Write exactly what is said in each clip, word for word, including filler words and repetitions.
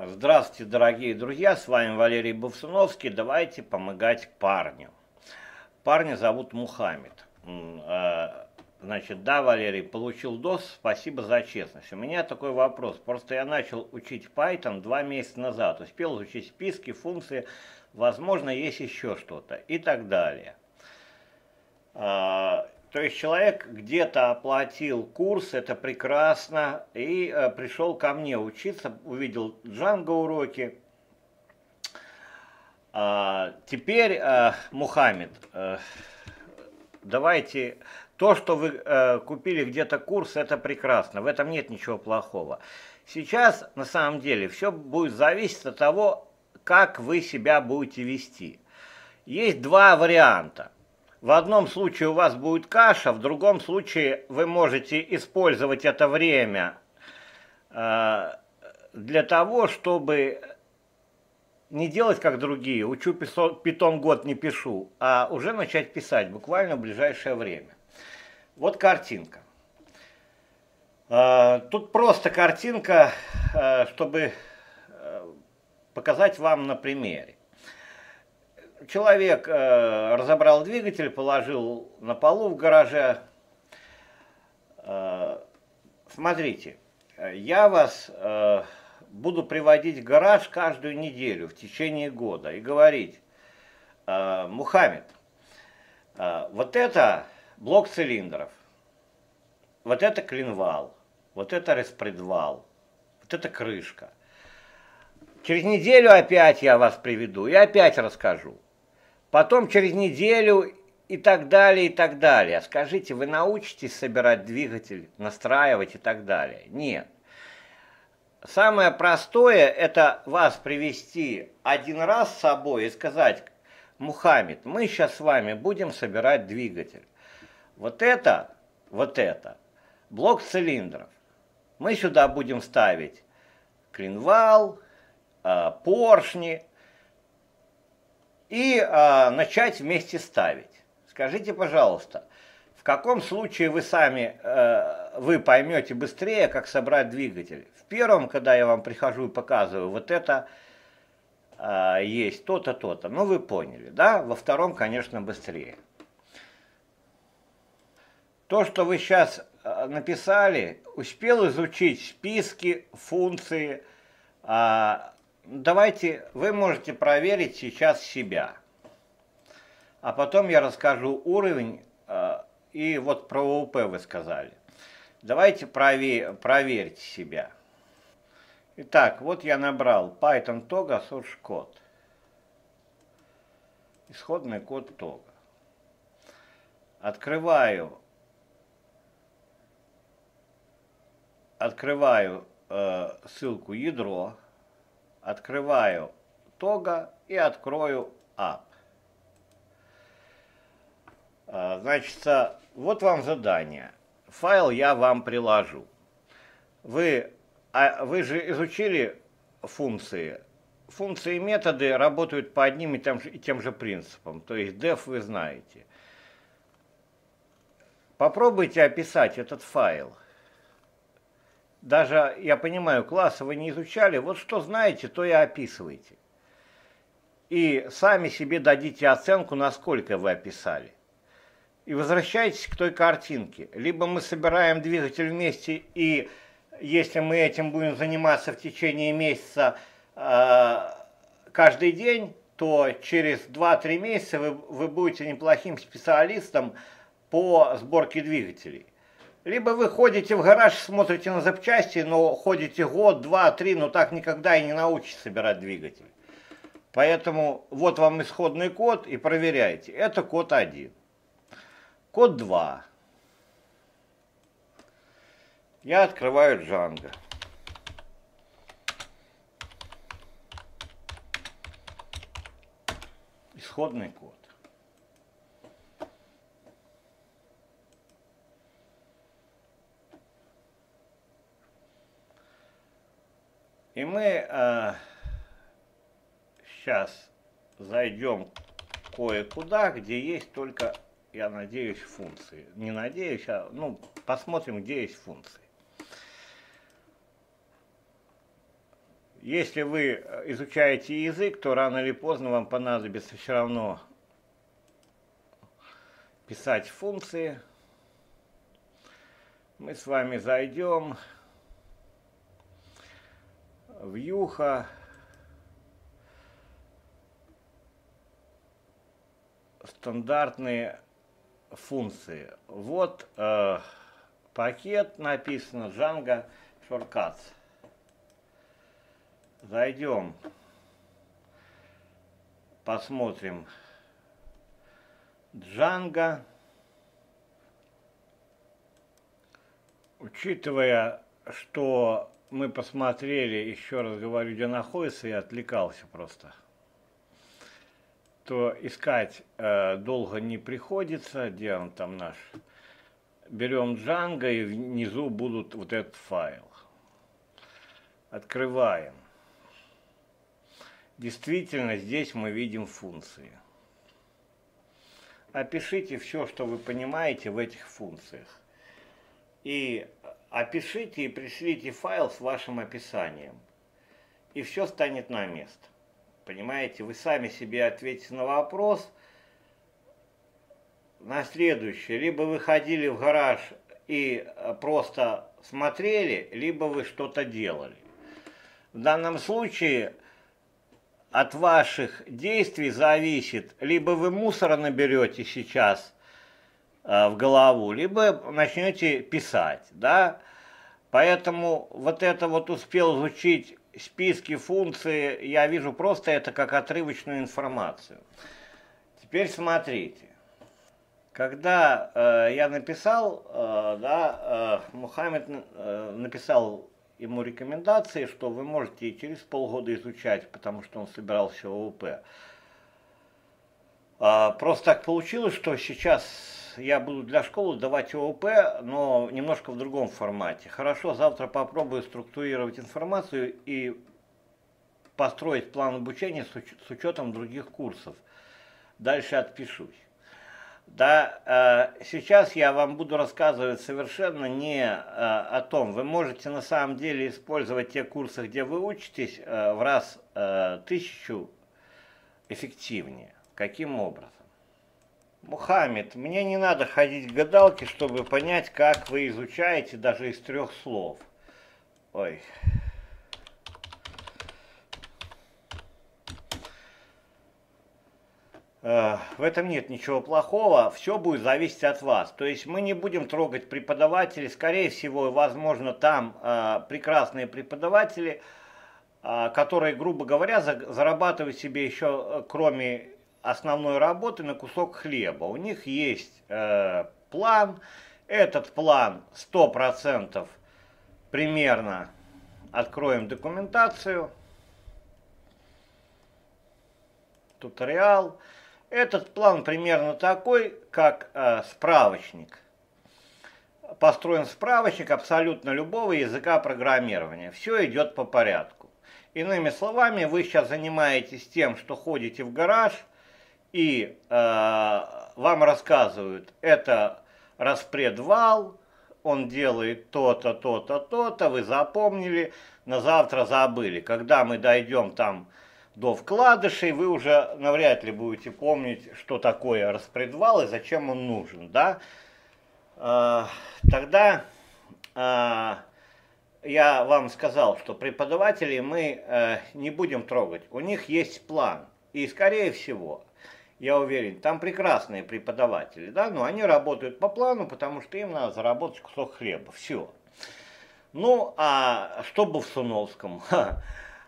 Здравствуйте, дорогие друзья, с вами Валерий Бовсуновский. Давайте помогать парню. Парня зовут Мухаммед. Значит, да, Валерий, получил дос, спасибо за честность. У меня такой вопрос. Просто я начал учить Python два месяца назад. Успел изучить списки, функции, возможно, есть еще что-то и так далее. То есть человек где-то оплатил курс, это прекрасно, и э, пришел ко мне учиться, увидел Django уроки. А, теперь, э, Мухаммед, э, давайте, то, что вы э, купили где-то курс, это прекрасно, в этом нет ничего плохого. Сейчас, на самом деле, все будет зависеть от того, как вы себя будете вести. Есть два варианта. В одном случае у вас будет каша, в другом случае вы можете использовать это время э, для того, чтобы не делать как другие, учу питон год не пишу, а уже начать писать буквально в ближайшее время. Вот картинка. Э, тут просто картинка, э, чтобы э, показать вам на примере. Человек э, разобрал двигатель, положил на полу в гараже. Э, смотрите, я вас э, буду приводить в гараж каждую неделю в течение года и говорить: э, Мухаммед, э, вот это блок цилиндров, вот это клинвал, вот это распредвал, вот это крышка. Через неделю опять я вас приведу и опять расскажу. Потом через неделю и так далее, и так далее. Скажите, вы научитесь собирать двигатель, настраивать и так далее? Нет. Самое простое — это вас привести один раз с собой и сказать: Мухаммед, мы сейчас с вами будем собирать двигатель. Вот это, вот это, блок цилиндров. Мы сюда будем ставить клинвал, поршни, и а, начать вместе ставить. Скажите, пожалуйста, в каком случае вы сами э, вы поймете быстрее, как собрать двигатель? В первом, когда я вам прихожу и показываю, вот это э, есть то-то, то-то. Ну, вы поняли, да? Во втором, конечно, быстрее. То, что вы сейчас э, написали, успел изучить списки, функции. э, Давайте, вы можете проверить сейчас себя, а потом я расскажу уровень, э, и вот про ООП вы сказали. Давайте прове- проверьте себя. Итак, вот я набрал Python Toga source код, исходный код Toga. Открываю, открываю э, ссылку ядро. Открываю Toga и открою App. Значит, вот вам задание. Файл я вам приложу. Вы, а вы же изучили функции. Функции и методы работают по одним и тем же, и тем же принципам. То есть def вы знаете. Попробуйте описать этот файл. Даже, я понимаю, классы вы не изучали, вот что знаете, то и описывайте. И сами себе дадите оценку, насколько вы описали. И возвращайтесь к той картинке. Либо мы собираем двигатель вместе, и если мы этим будем заниматься в течение месяца э, каждый день, то через два-три месяца вы, вы будете неплохим специалистом по сборке двигателей. Либо вы ходите в гараж, смотрите на запчасти, но ходите год, два, три, но так никогда и не научитесь собирать двигатель. Поэтому вот вам исходный код и проверяйте. Это код один. Код два. Я открываю Django. Исходный код. И мы э, сейчас зайдем кое-куда, где есть только, я надеюсь, функции. Не надеюсь, а ну, посмотрим, где есть функции. Если вы изучаете язык, то рано или поздно вам понадобится все равно писать функции. Мы с вами зайдем в Юха, стандартные функции. Вот э, пакет написано Django Shortcuts. Зайдем, посмотрим Django. Учитывая, что мы посмотрели, еще раз говорю, где находится, я отвлекался просто, то искать э, долго не приходится, где он там наш. Берем Django, и внизу будут вот этот файл. Открываем. Действительно, здесь мы видим функции. Опишите все, что вы понимаете в этих функциях. И опишите и пришлите файл с вашим описанием. И все станет на место. Понимаете, вы сами себе ответите на вопрос, на следующий. Либо вы ходили в гараж и просто смотрели, либо вы что-то делали. В данном случае от ваших действий зависит, либо вы мусора наберете сейчас в голову, либо начнете писать, да? Поэтому вот это вот успел изучить списки функций, я вижу просто это как отрывочную информацию. Теперь смотрите, когда э, я написал, э, да, э, Мухаммед э, написал ему рекомендации, что вы можете и через полгода изучать, потому что он собирался в ООП. А, просто так получилось, что сейчас я буду для школы давать ООП, но немножко в другом формате. Хорошо, завтра попробую структурировать информацию и построить план обучения с, уч с учетом других курсов. Дальше отпишусь. Да, э, сейчас я вам буду рассказывать совершенно не э, о том. Вы можете на самом деле использовать те курсы, где вы учитесь, э, в раз э, тысячу эффективнее. Каким образом? Мухаммед, мне не надо ходить к гадалке, чтобы понять, как вы изучаете даже из трех слов. Ой. Э, в этом нет ничего плохого, все будет зависеть от вас. То есть мы не будем трогать преподавателей, скорее всего, возможно, там э, прекрасные преподаватели, э, которые, грубо говоря, за, зарабатывают себе еще, э, кроме основной работы, на кусок хлеба. У них есть э, план, этот план сто процентов примерно, откроем документацию, туториал. Этот план примерно такой, как э, справочник. Построен справочник абсолютно любого языка программирования. Все идет по порядку. Иными словами, вы сейчас занимаетесь тем, что ходите в гараж, и э, вам рассказывают, это распредвал, он делает то-то, то-то, то-то, вы запомнили, на завтра забыли. Когда мы дойдем там до вкладышей, вы уже навряд ли будете помнить, что такое распредвал и зачем он нужен, да? Э, тогда э, я вам сказал, что преподавателей мы э, не будем трогать, у них есть план, и скорее всего... Я уверен, там прекрасные преподаватели, да, но они работают по плану, потому что им надо заработать кусок хлеба, все. Ну, а что Бовсуновскому?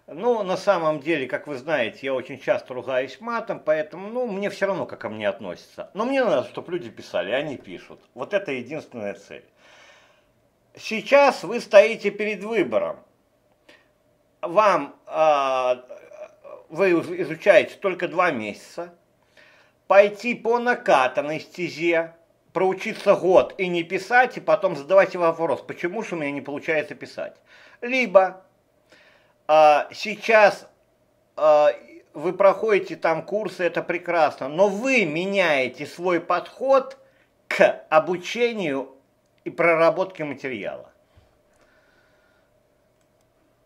Ну, на самом деле, как вы знаете, я очень часто ругаюсь матом, поэтому, ну, мне все равно, как ко мне относятся. Но мне надо, чтобы люди писали, они пишут. Вот это единственная цель. Сейчас вы стоите перед выбором. Вам, э, вы изучаете только два месяца. Пойти по накатанной стезе, проучиться год и не писать, и потом задавайте вопрос, почему же у меня не получается писать. Либо э, сейчас э, вы проходите там курсы, это прекрасно, но вы меняете свой подход к обучению и проработке материала.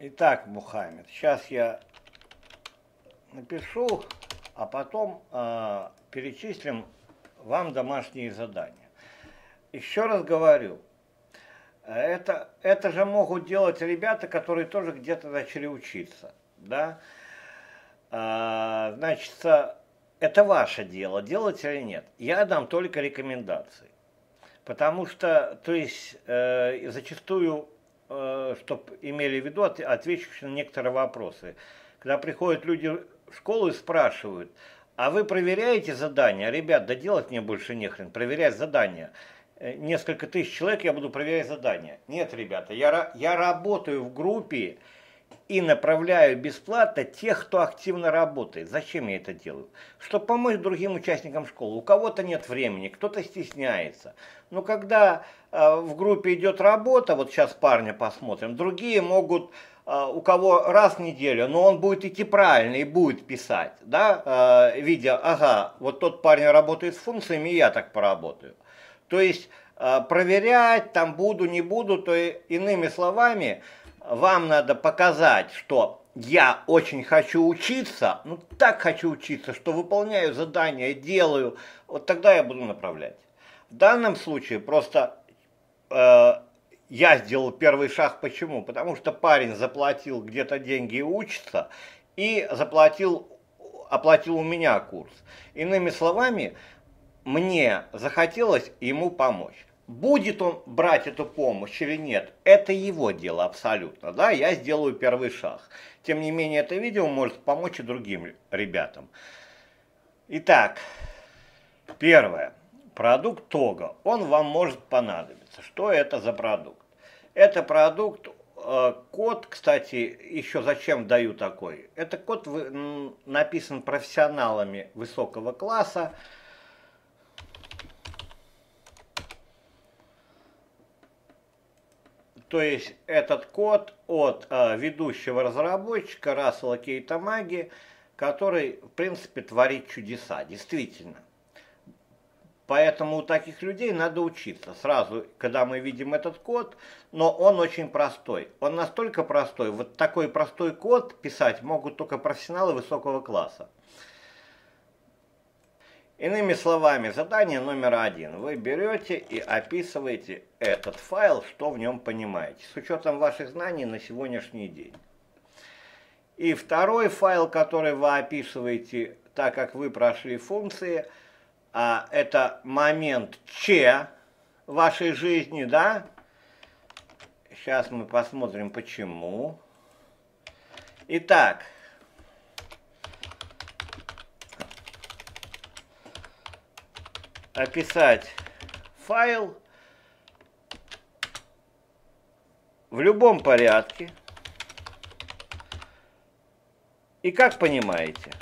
Итак, Мухаммед, сейчас я напишу, а потом э, перечислим вам домашние задания. Еще раз говорю, это, это же могут делать ребята, которые тоже где-то начали учиться, да? Э, значит, это ваше дело, делать или нет. Я дам только рекомендации. Потому что, то есть, э, зачастую, э, чтобы имели в виду, от, отвечу на некоторые вопросы. Когда приходят люди в школу и спрашивают, а вы проверяете задания? Ребят, да делать мне больше нехрен, проверять задания. Э, несколько тысяч человек я буду проверять задания. Нет, ребята, я, я работаю в группе и направляю бесплатно тех, кто активно работает. Зачем я это делаю? Чтобы помочь другим участникам школы. У кого-то нет времени, кто-то стесняется. Но когда э, в группе идет работа, вот сейчас парня посмотрим, другие могут, э, у кого раз в неделю, но он будет идти правильно и будет писать, да, э, видя, ага, вот тот парень работает с функциями, и я так поработаю. То есть э, проверять там буду, не буду, то и, иными словами, вам надо показать, что я очень хочу учиться, ну так хочу учиться, что выполняю задания, делаю, вот тогда я буду направлять. В данном случае просто э, я сделал первый шаг. Почему? Потому что парень заплатил где-то деньги и учится, и заплатил, оплатил у меня курс. Иными словами, мне захотелось ему помочь. Будет он брать эту помощь или нет, это его дело абсолютно, да, я сделаю первый шаг. Тем не менее, это видео может помочь и другим ребятам. Итак, первое. Продукт Toga. Он вам может понадобиться. Что это за продукт? Это продукт, э, код, кстати, еще зачем даю такой? Это код вы, написан профессионалами высокого класса. То есть этот код от э, ведущего разработчика Рассела Кейта-Маги, который, в принципе, творит чудеса, действительно. Поэтому у таких людей надо учиться сразу, когда мы видим этот код, но он очень простой. Он настолько простой, вот такой простой код писать могут только профессионалы высокого класса. Иными словами, задание номер один. Вы берете и описываете этот файл, что в нем понимаете, с учетом ваших знаний на сегодняшний день. И второй файл, который вы описываете, так как вы прошли функции, а это момент Ч вашей жизни, да? Сейчас мы посмотрим, почему. Итак. Описать файл в любом порядке и как понимаете,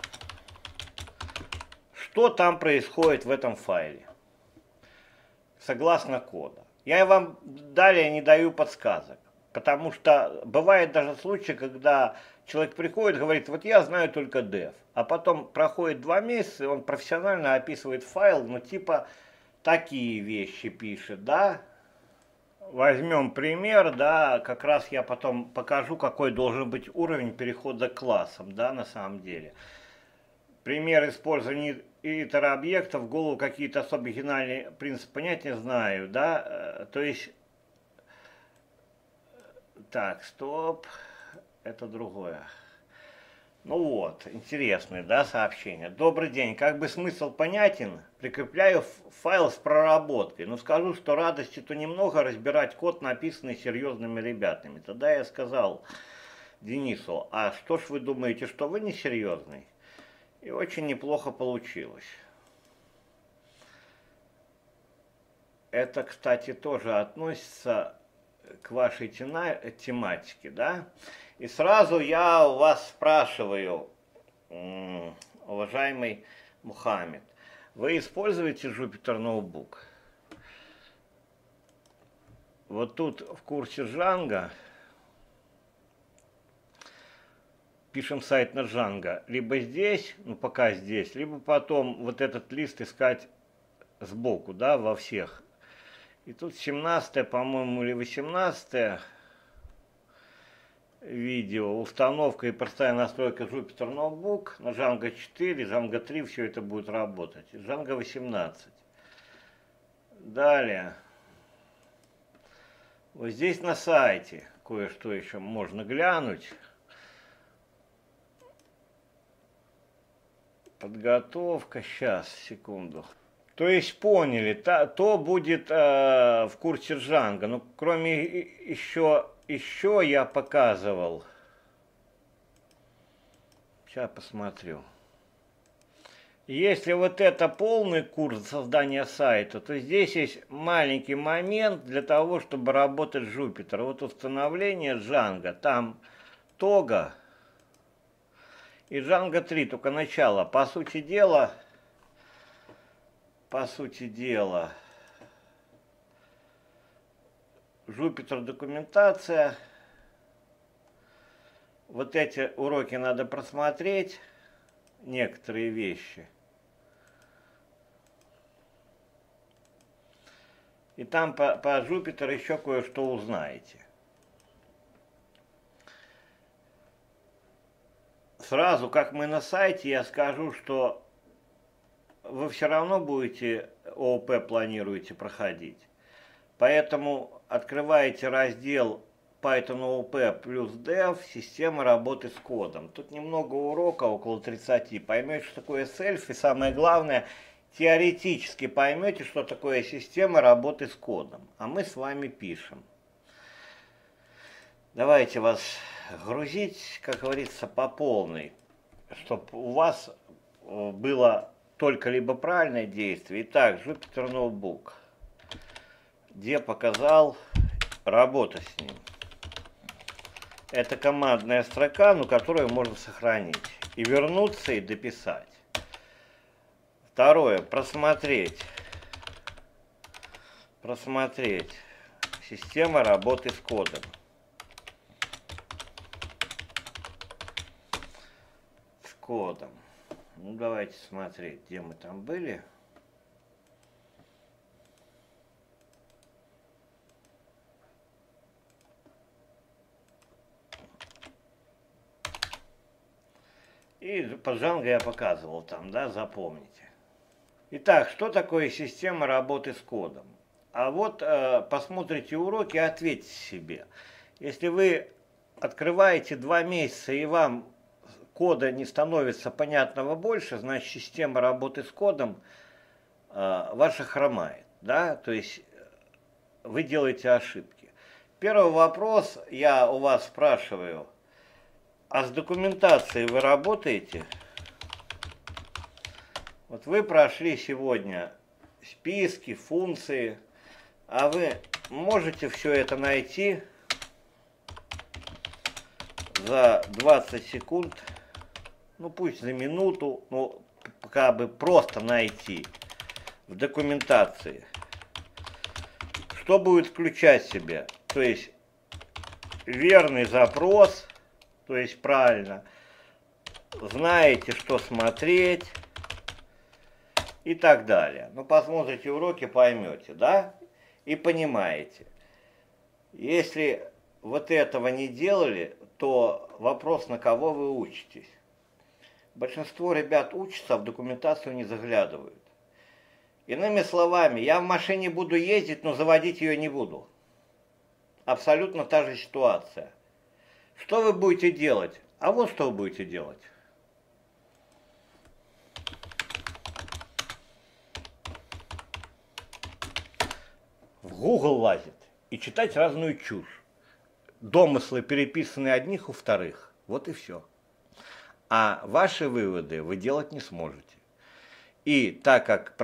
что там происходит в этом файле, согласно кода. Я вам далее не даю подсказок, потому что бывает даже случаи, когда человек приходит, говорит, вот я знаю только дев, а потом проходит два месяца, и он профессионально описывает файл, ну типа такие вещи пишет, да. Возьмем пример, да, как раз я потом покажу, какой должен быть уровень перехода к классам, да, на самом деле. Пример использования итер-объектов, в голову какие-то особо оригинальные принципы понять не знаю, да, то есть... Так, стоп, это другое. Ну вот, интересное, да, сообщение. Добрый день, как бы смысл понятен, прикрепляю файл с проработкой, но скажу, что радости то немного разбирать код, написанный серьезными ребятами. Тогда я сказал Денису, а что ж вы думаете, что вы несерьезный? И очень неплохо получилось. Это, кстати, тоже относится... к вашей тематике, да, и сразу я у вас спрашиваю, уважаемый Мухаммед, вы используете Jupyter Notebook? Вот тут в курсе Django, пишем сайт на Django, либо здесь, ну пока здесь, либо потом вот этот лист искать сбоку, да, во всех. И тут семнадцатое, по-моему, или восемнадцатое. видео, установка и простая настройка Jupyter Notebook на Django четыре, Django три, все это будет работать. Django восемнадцать. Далее. Вот здесь на сайте кое-что еще можно глянуть. Подготовка. Сейчас, секунду. То есть поняли, то, то будет э, в курсе Django. Ну, кроме еще, еще я показывал. Сейчас посмотрю. Если вот это полный курс создания сайта, то здесь есть маленький момент для того, чтобы работать с Jupyter. Вот установление Django, там Toga и Django три, только начало. По сути дела, по сути дела, Jupyter документация. Вот эти уроки надо просмотреть, некоторые вещи. И там по, по Jupyter еще кое-что узнаете. Сразу, как мы на сайте, я скажу, что вы все равно будете ООП планируете проходить. Поэтому открываете раздел Python ООП плюс Dev, система работы с кодом. Тут немного урока, около тридцати. Поймете, что такое self, и самое главное, теоретически поймете, что такое система работы с кодом. А мы с вами пишем. Давайте вас грузить, как говорится, по полной, чтобы у вас было только либо правильное действие. Итак, Jupyter Notebook, где показал работу с ним. Это командная строка, ну, которую можно сохранить и вернуться, и дописать. Второе, просмотреть. Просмотреть. Система работы с кодом. С кодом. Ну, давайте смотреть, где мы там были. И по Django я показывал там, да, запомните. Итак, что такое система работы с кодом? А вот э, посмотрите уроки и ответьте себе. Если вы открываете два месяца и вам кода не становится понятного больше, значит, система работы с кодом э, ваша хромает, да, то есть вы делаете ошибки. Первый вопрос я у вас спрашиваю, а с документацией вы работаете? Вот вы прошли сегодня списки, функции, а вы можете все это найти за двадцать секунд? Ну, пусть за минуту, но пока бы просто найти в документации. Что будет включать в себя? То есть верный запрос, то есть правильно, знаете, что смотреть и так далее. Ну, посмотрите уроки, поймете, да? И понимаете. Если вот этого не делали, то вопрос, на кого вы учитесь. Большинство ребят учатся, а в документацию не заглядывают. Иными словами, я в машине буду ездить, но заводить ее не буду. Абсолютно та же ситуация. Что вы будете делать? А вот что вы будете делать. В Google лазит и читать разную чушь. Домыслы переписаны одних у вторых. Вот и все. А ваши выводы вы делать не сможете. И так как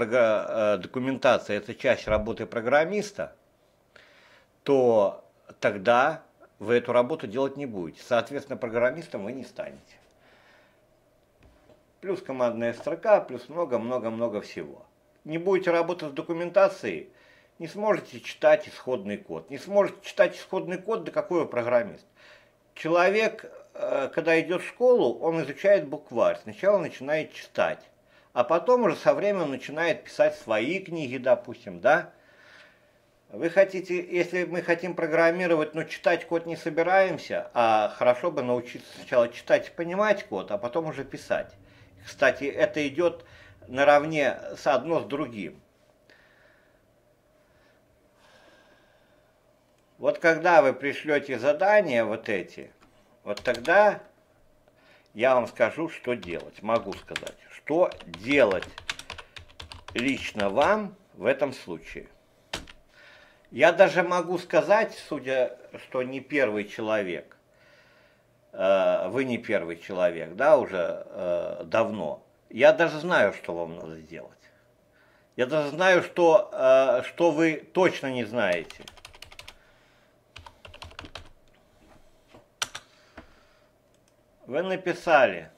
документация – это часть работы программиста, то тогда вы эту работу делать не будете. Соответственно, программистом вы не станете. Плюс командная строка, плюс много-много-много всего. Не будете работать с документацией, не сможете читать исходный код. Не сможете читать исходный код, да какой вы программист? Человек, когда идет в школу, он изучает букварь. Сначала начинает читать, а потом уже со временем начинает писать свои книги, допустим, да? Вы хотите, если мы хотим программировать, но читать код не собираемся, а хорошо бы научиться сначала читать и понимать код, а потом уже писать. Кстати, это идет наравне с одно с другим. Вот когда вы пришлете задания вот эти, вот тогда я вам скажу, что делать. Могу сказать, что делать лично вам в этом случае. Я даже могу сказать, судя, что не первый человек, э, вы не первый человек, да, уже э, давно. Я даже знаю, что вам надо сделать. Я даже знаю, что, э, что вы точно не знаете. Вы написали.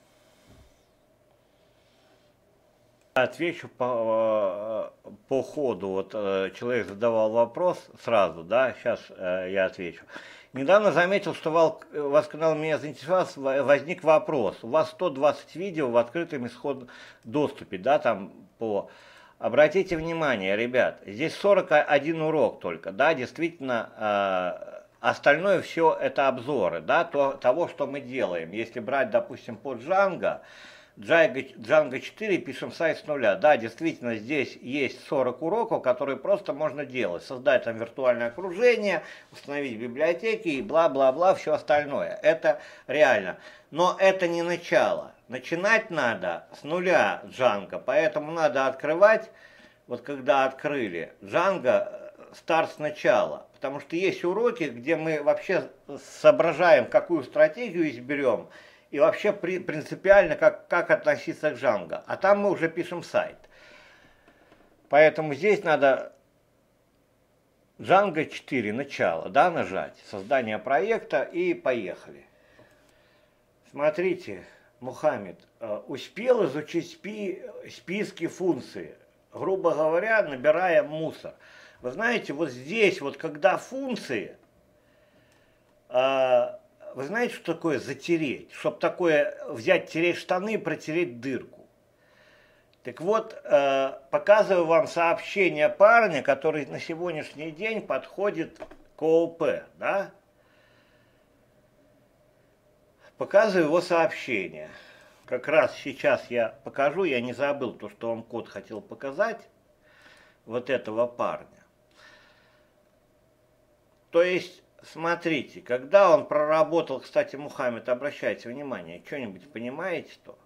Отвечу по, по ходу. Вот человек задавал вопрос сразу, да, сейчас я отвечу. Недавно заметил, что у вас канал меня заинтересовал, возник вопрос. У вас сто двадцать видео в открытом исходном доступе, да, там по... Обратите внимание, ребят, здесь сорок один урок только, да, действительно, остальное все это обзоры, да, то, того, что мы делаем. Если брать, допустим, по Django, Django четыре, пишем сайт с нуля. Да, действительно, здесь есть сорок уроков, которые просто можно делать. Создать там виртуальное окружение, установить библиотеки и бла-бла-бла, все остальное. Это реально. Но это не начало. Начинать надо с нуля Django, поэтому надо открывать, вот когда открыли, Django старт сначала. Потому что есть уроки, где мы вообще соображаем, какую стратегию изберем, и вообще при, принципиально, как, как относиться к Django. А там мы уже пишем сайт. Поэтому здесь надо Django четыре, начало, да, нажать. Создание проекта и поехали. Смотрите, Мухаммед, успел изучить спи, списки функций, грубо говоря, набирая мусор. Вы знаете, вот здесь, вот когда функции... Э, Вы знаете, что такое затереть? Чтобы такое взять, тереть штаны и протереть дырку. Так вот, э, показываю вам сообщение парня, который на сегодняшний день подходит к ООП. Да? Показываю его сообщение. Как раз сейчас я покажу, я не забыл то, что вам код хотел показать, вот этого парня. То есть... Смотрите, когда он проработал, кстати, Мухаммед, обращайте внимание, что-нибудь понимаете, то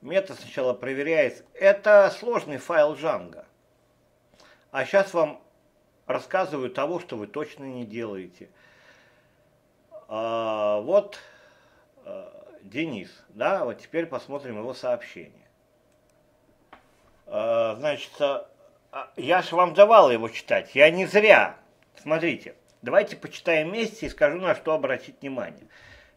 мета сначала проверяется. Это сложный файл Django. А сейчас вам рассказываю того, что вы точно не делаете. А, вот а, Денис, да, вот теперь посмотрим его сообщение. А, значит, а, я же вам давал его читать, я не зря. Смотрите. Давайте почитаем вместе и скажу, на что обратить внимание.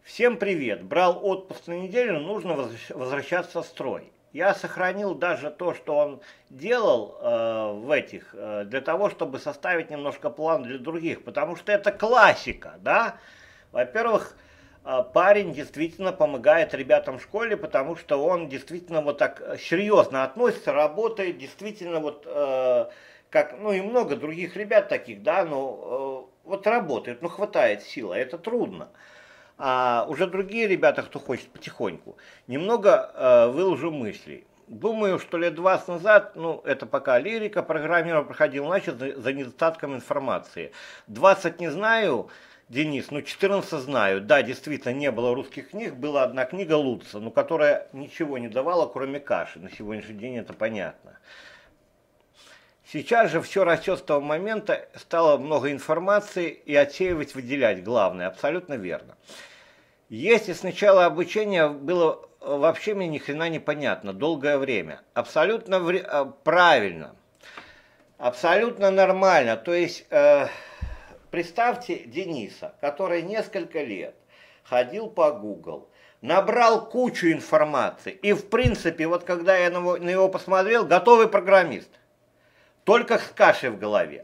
Всем привет. Брал отпуск на неделю, нужно возвращаться в строй. Я сохранил даже то, что он делал э, в этих, э, для того, чтобы составить немножко план для других. Потому что это классика, да? Во-первых, э, парень действительно помогает ребятам в школе, потому что он действительно вот так серьезно относится, работает, действительно вот... Э, Как, ну и много других ребят таких, да, ну э, вот работают, ну хватает силы, это трудно. А уже другие ребята, кто хочет потихоньку, немного э, выложу мыслей. Думаю, что лет двадцать назад, ну это пока лирика, программирование проходил, значит, за, за недостатком информации. двадцать не знаю, Денис, ну четырнадцать знаю. Да, действительно, не было русских книг, была одна книга Луца, но которая ничего не давала, кроме каши. На сегодняшний день это понятно. Сейчас же все растет с того момента, стало много информации и отсеивать, выделять главное, абсолютно верно. Если сначала обучение было вообще мне ни хрена непонятно, долгое время, абсолютно вре- правильно, абсолютно нормально. То есть э, представьте Дениса, который несколько лет ходил по Google, набрал кучу информации и в принципе, вот когда я на его, на его посмотрел, готовый программист. Только с кашей в голове,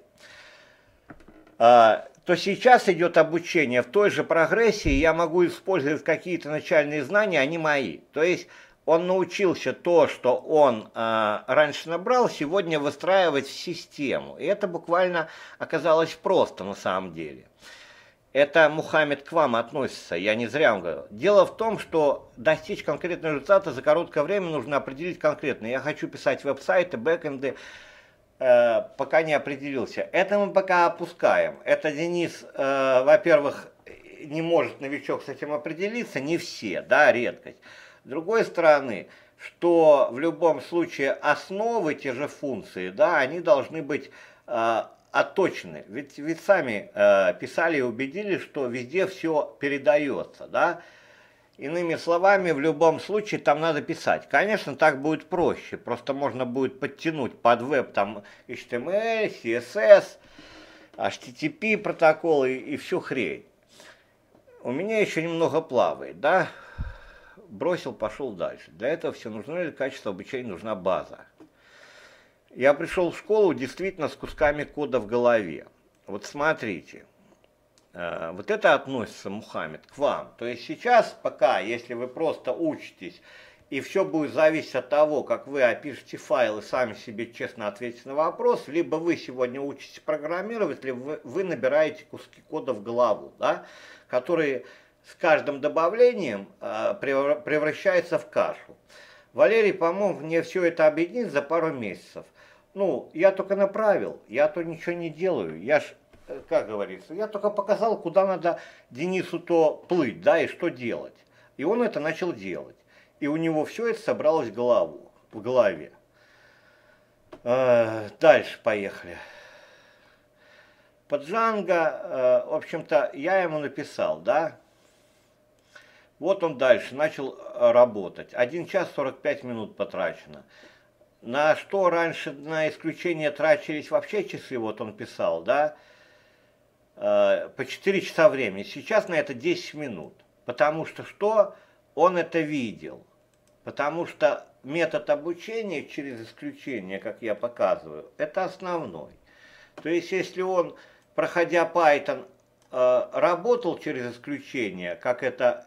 а, то сейчас идет обучение в той же прогрессии, я могу использовать какие-то начальные знания, они мои. То есть он научился то, что он э, раньше набрал, сегодня выстраивать в систему. И это буквально оказалось просто на самом деле. Это, Мухаммед, к вам относится, я не зря вам говорю. Дело в том, что достичь конкретного результата за короткое время нужно определить конкретно. Я хочу писать веб-сайты, бэкэнды, э, пока не определился. Это мы пока опускаем. Это Денис, э, во-первых, не может новичок с этим определиться, не все, да, редкость. С другой стороны, что в любом случае основы, те же функции, да, они должны быть э, отточены. Ведь, ведь сами э, писали и убедились, что везде все передается, да. Иными словами, в любом случае там надо писать. Конечно, так будет проще, просто можно будет подтянуть под веб там эйч ти эм эль, си эс эс, эйч ти ти пи протоколы и, и всю хрень. У меня еще немного плавает, да. Бросил, пошел дальше. Для этого все нужно, качество обучения, нужна база. Я пришел в школу действительно с кусками кода в голове. Вот смотрите, э, вот это относится, Мухаммед, к вам. То есть сейчас пока, если вы просто учитесь, и все будет зависеть от того, как вы опишете файл и сами себе честно ответите на вопрос, либо вы сегодня учитесь программировать, либо вы, вы набираете куски кода в голову, да, которые с каждым добавлением э, превращается в кашу. Валерий помог мне все это объединить за пару месяцев. Ну, я только направил, я то ничего не делаю. Я ж, как говорится, я только показал, куда надо Денису то плыть, да, и что делать. И он это начал делать. И у него все это собралось в голову, в голове. Э, дальше поехали. По Django, э, в общем-то, я ему написал, да. Вот он дальше начал работать. один час сорок пять минут потрачено. На что раньше на исключение тратились вообще часы, вот он писал, да, э, по четыре часа времени. Сейчас на это десять минут. Потому что что? Он это видел. Потому что метод обучения через исключение, как я показываю, это основной. То есть, если он, проходя Python, э, работал через исключение, как это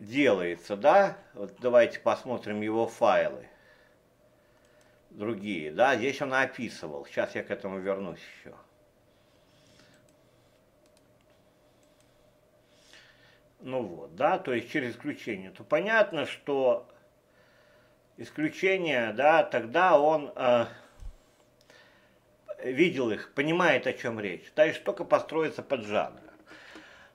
делается, да, вот давайте посмотрим его файлы, другие, да, здесь он описывал, сейчас я к этому вернусь еще. Ну вот, да, то есть через исключение, то понятно, что исключение, да, тогда он э, видел их, понимает, о чем речь, дальше только построится под жанр.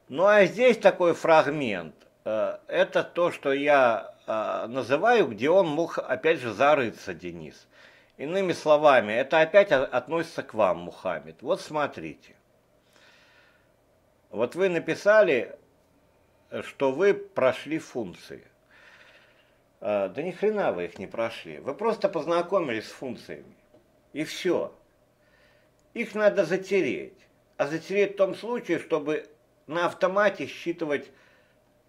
Ну а здесь такой фрагмент. Это то, что я э, называю, где он мог, опять же, зарыться, Денис. Иными словами, это опять относится к вам, Мухаммед. Вот смотрите. Вот вы написали, что вы прошли функции. Э, да ни хрена вы их не прошли. Вы просто познакомились с функциями. И все. Их надо затереть. А затереть в том случае, чтобы на автомате считывать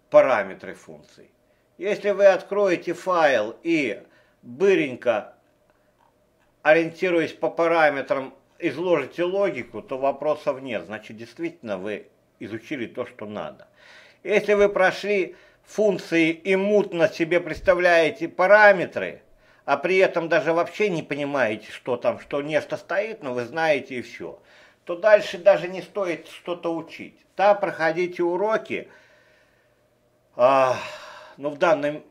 параметры функций. Если вы откроете файл и быренько, ориентируясь по параметрам, изложите логику, то вопросов нет. Значит, действительно вы изучили то, что надо. Если вы прошли функции и мутно себе представляете параметры, а при этом даже вообще не понимаете, что там, что нечто стоит, но вы знаете и все, то дальше даже не стоит что-то учить. Да, проходите уроки. А, ну, в данном,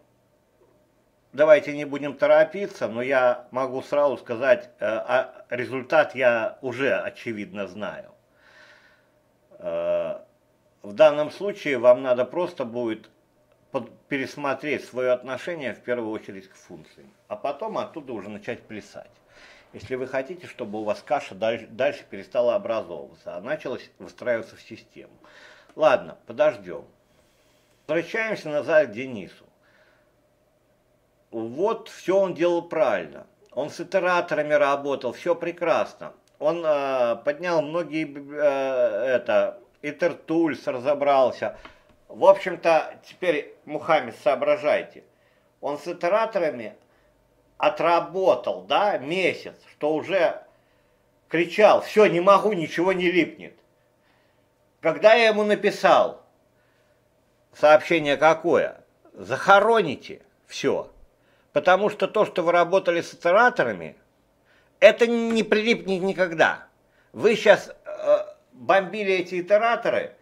давайте не будем торопиться, но я могу сразу сказать, э, а результат я уже, очевидно, знаю. Э, в данном случае вам надо просто будет под, пересмотреть свое отношение, в первую очередь, к функциям, а потом оттуда уже начать плясать. Если вы хотите, чтобы у вас каша дальше, дальше перестала образовываться, а началась выстраиваться в систему. Ладно, подождем. Возвращаемся назад к Денису. Вот все он делал правильно. Он с итераторами работал, все прекрасно. Он э, поднял многие э, это, iter-tools, разобрался. В общем-то, теперь, Мухаммед, соображайте. Он с итераторами отработал, да, месяц, что уже кричал, все, не могу, ничего не липнет. Когда я ему написал сообщение какое? захороните все, потому что то, что вы работали с итераторами, это не прилипнет никогда. Вы сейчас э, бомбили эти итераторы,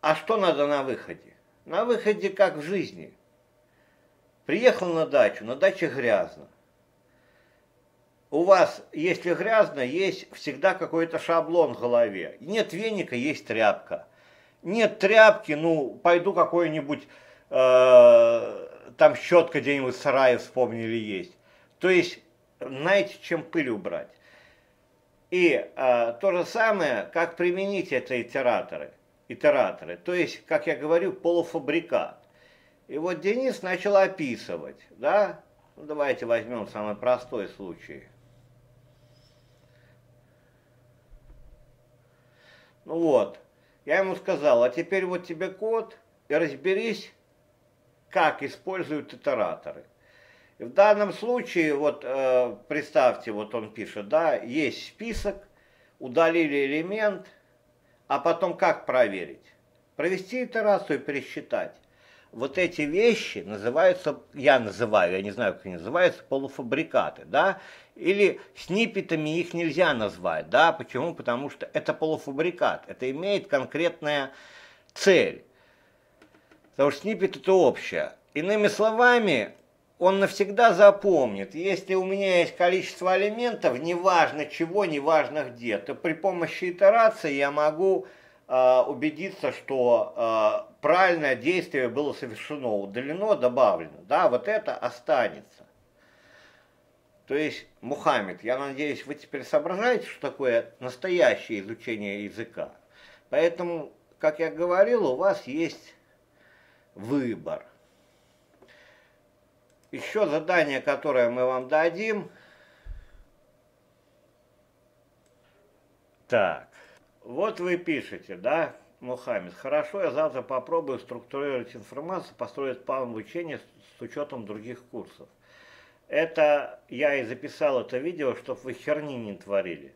а что надо на выходе? На выходе как в жизни. Приехал на дачу, на даче грязно. У вас, если грязно, есть всегда какой-то шаблон в голове. Нет веника, есть тряпка. Нет тряпки, ну, пойду какой-нибудь, э, там щетка где-нибудь в сарае вспомнили есть. То есть, знаете, чем пыль убрать. И э, то же самое, как применить это итераторы. Итераторы. То есть, как я говорю, полуфабрикат. И вот Денис начал описывать, да? Ну, давайте возьмем самый простой случай. Ну вот. Я ему сказал, а теперь вот тебе код, и разберись, как используют итераторы. И в данном случае, вот э, представьте, вот он пишет, да, есть список, удалили элемент, а потом как проверить? Провести итерацию и пересчитать. Вот эти вещи называются, я называю, я не знаю, как они называются, полуфабрикаты, да, или сниппетами их нельзя назвать, да, почему? Потому что это полуфабрикат, это имеет конкретную цель, потому что сниппет это общее. Иными словами, он навсегда запомнит, если у меня есть количество элементов, неважно чего, неважно где, то при помощи итерации я могу э, убедиться, что... Э, правильное действие было совершено, удалено, добавлено. Да, вот это останется. То есть, Мухаммед, я надеюсь, вы теперь соображаете, что такое настоящее изучение языка. Поэтому, как я говорил, у вас есть выбор. Еще задание, которое мы вам дадим. Так, вот вы пишете, да? Мухаммед, хорошо, я завтра попробую структурировать информацию, построить план обучения с, с учетом других курсов. Это я и записал это видео, чтобы вы херни не творили.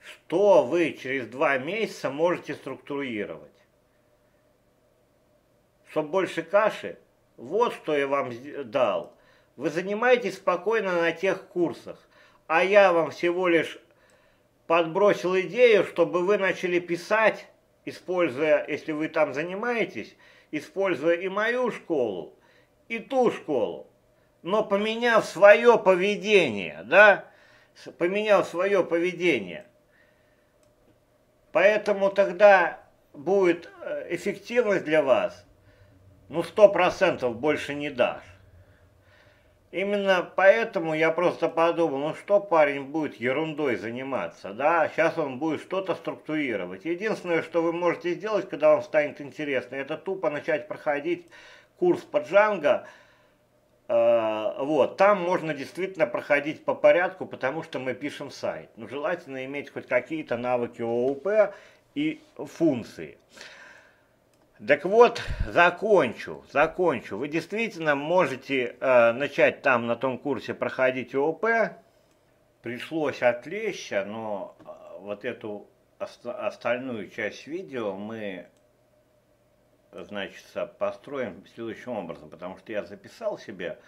Что вы через два месяца можете структурировать? Чтоб больше каши? Вот что я вам дал. Вы занимаетесь спокойно на тех курсах, а я вам всего лишь подбросил идею, чтобы вы начали писать, используя, если вы там занимаетесь, используя и мою школу, и ту школу, но поменяв свое поведение, да, поменяв свое поведение. Поэтому тогда будет эффективность для вас, ну, сто процентов больше не дашь. Именно поэтому я просто подумал, ну что парень будет ерундой заниматься, да, сейчас он будет что-то структурировать. Единственное, что вы можете сделать, когда вам станет интересно, это тупо начать проходить курс по Django, э, вот, там можно действительно проходить по порядку, потому что мы пишем сайт. Но желательно иметь хоть какие-то навыки ООП и функции. Так вот, закончу, закончу. Вы действительно можете э, начать там, на том курсе, проходить ООП. Пришлось отвлечься, но вот эту ост остальную часть видео мы, значит, построим следующим образом. Потому что я записал себе,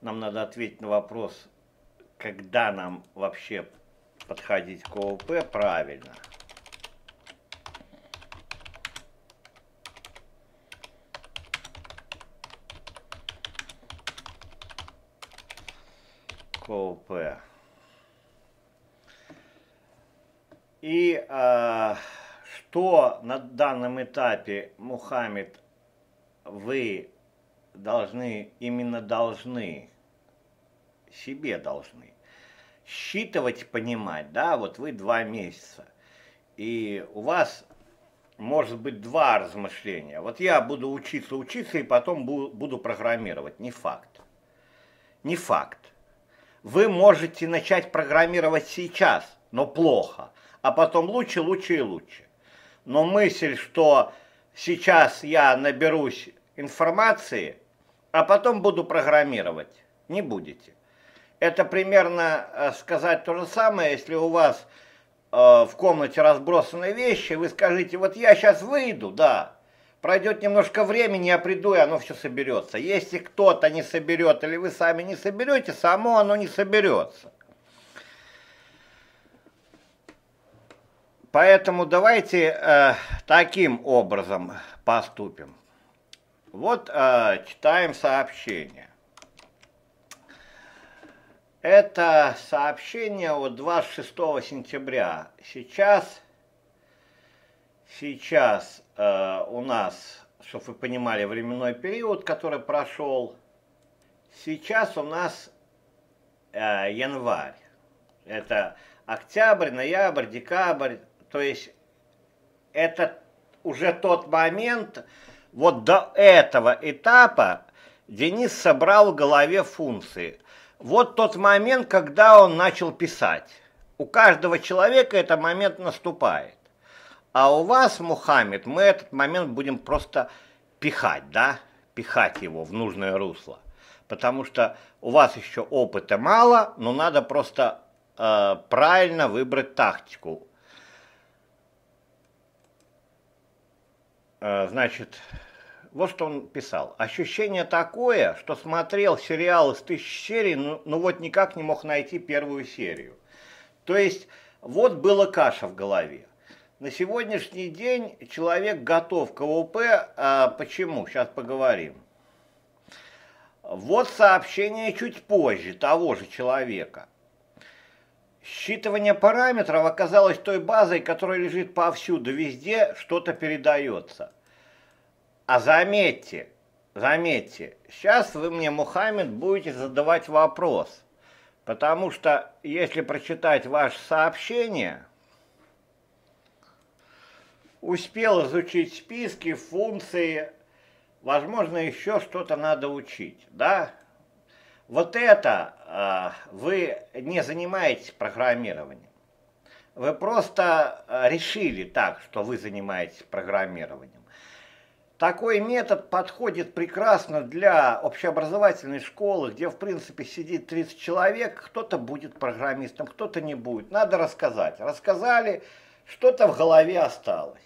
нам надо ответить на вопрос, когда нам вообще подходить к ООП правильно. ООП. И э, что на данном этапе, Мухаммед, вы должны, именно должны, себе должны считывать, понимать, да, вот вы два месяца, и у вас может быть два размышления. Вот я буду учиться, учиться, и потом буду, буду программировать. Не факт. Не факт. Вы можете начать программировать сейчас, но плохо, а потом лучше, лучше и лучше. Но мысль, что сейчас я наберусь информации, а потом буду программировать, не будете. Это примерно сказать то же самое, если у вас э, в комнате разбросаны вещи, вы скажите, вот я сейчас выйду, да, Пройдет немножко времени, я приду, и оно все соберется. Если кто-то не соберет или вы сами не соберете, само оно не соберется. Поэтому давайте э, таким образом поступим. Вот э, читаем сообщение. Это сообщение от двадцать шестого сентября. Сейчас, сейчас э, у нас, чтобы вы понимали, временной период, который прошел. Сейчас у нас э, январь. Это октябрь, ноябрь, декабрь. То есть это уже тот момент, вот до этого этапа Денис собрал в голове функции. Вот тот момент, когда он начал писать. У каждого человека этот момент наступает. А у вас, Мухаммед, мы этот момент будем просто пихать, да? Пихать его в нужное русло. Потому что у вас еще опыта мало, но надо просто э, правильно выбрать тактику. Значит, вот что он писал. Ощущение такое, что смотрел сериал из тысячи серий, но, но вот никак не мог найти первую серию. То есть, вот была каша в голове. На сегодняшний день человек готов к ООП. А почему? Сейчас поговорим. Вот сообщение чуть позже того же человека. Считывание параметров оказалось той базой, которая лежит повсюду, везде что-то передается. А заметьте, заметьте, сейчас вы мне, Мухаммед, будете задавать вопрос, потому что если прочитать ваше сообщение, успел изучить списки, функции, возможно, еще что-то надо учить, да? Вот это э, вы не занимаетесь программированием. Вы просто решили так, что вы занимаетесь программированием. Такой метод подходит прекрасно для общеобразовательной школы, где, в принципе, сидит тридцать человек, кто-то будет программистом, кто-то не будет. Надо рассказать. Рассказали, что-то в голове осталось.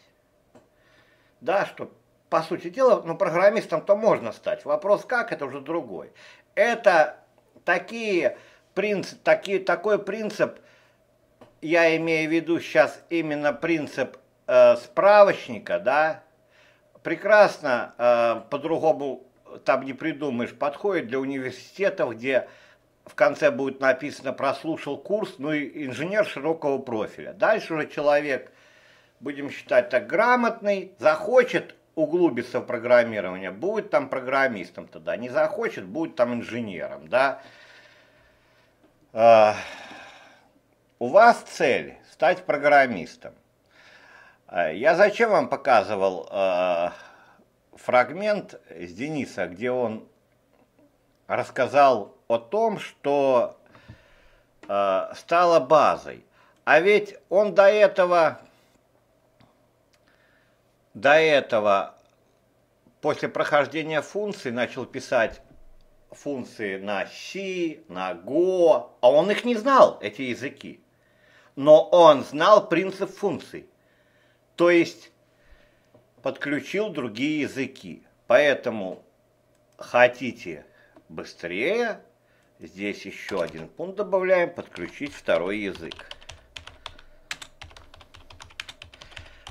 Да, что, по сути дела, ну, программистом-то можно стать. Вопрос как, это уже другой. Это такие принцип, такие, такой принцип, я имею в виду сейчас именно принцип э, справочника, да, прекрасно, э, по-другому там не придумаешь, подходит для университетов, где в конце будет написано «прослушал курс», ну и инженер широкого профиля. Дальше уже человек, будем считать так, грамотный, захочет углубиться в программирование, будет там программистом тогда, не захочет, будет там инженером, да. Э, у вас цель стать программистом. Э, я зачем вам показывал э, фрагмент с Дениса, где он рассказал о том, что э, стало базой. А ведь он до этого... До этого, после прохождения функций, начал писать функции на си, на го, а он их не знал, эти языки. Но он знал принцип функций, то есть подключил другие языки. Поэтому хотите быстрее, здесь еще один пункт добавляем, подключить второй язык.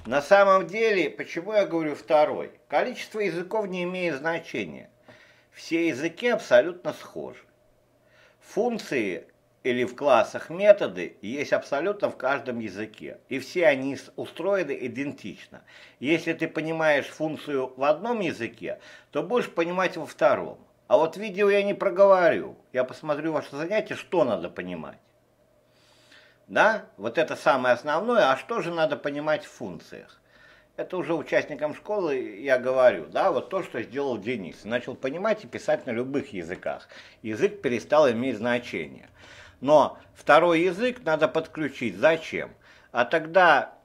На самом деле, почему я говорю второй? Количество языков не имеет значения. Все языки абсолютно схожи. Функции или в классах методы есть абсолютно в каждом языке. И все они устроены идентично. Если ты понимаешь функцию в одном языке, то будешь понимать во втором. А вот видео я не проговорю. Я посмотрю ваше занятие, что надо понимать. Да, вот это самое основное, а что же надо понимать в функциях? Это уже участникам школы я говорю, да, вот то, что сделал Денис. Начал понимать и писать на любых языках. Язык перестал иметь значение. Но второй язык надо подключить. Зачем? А тогда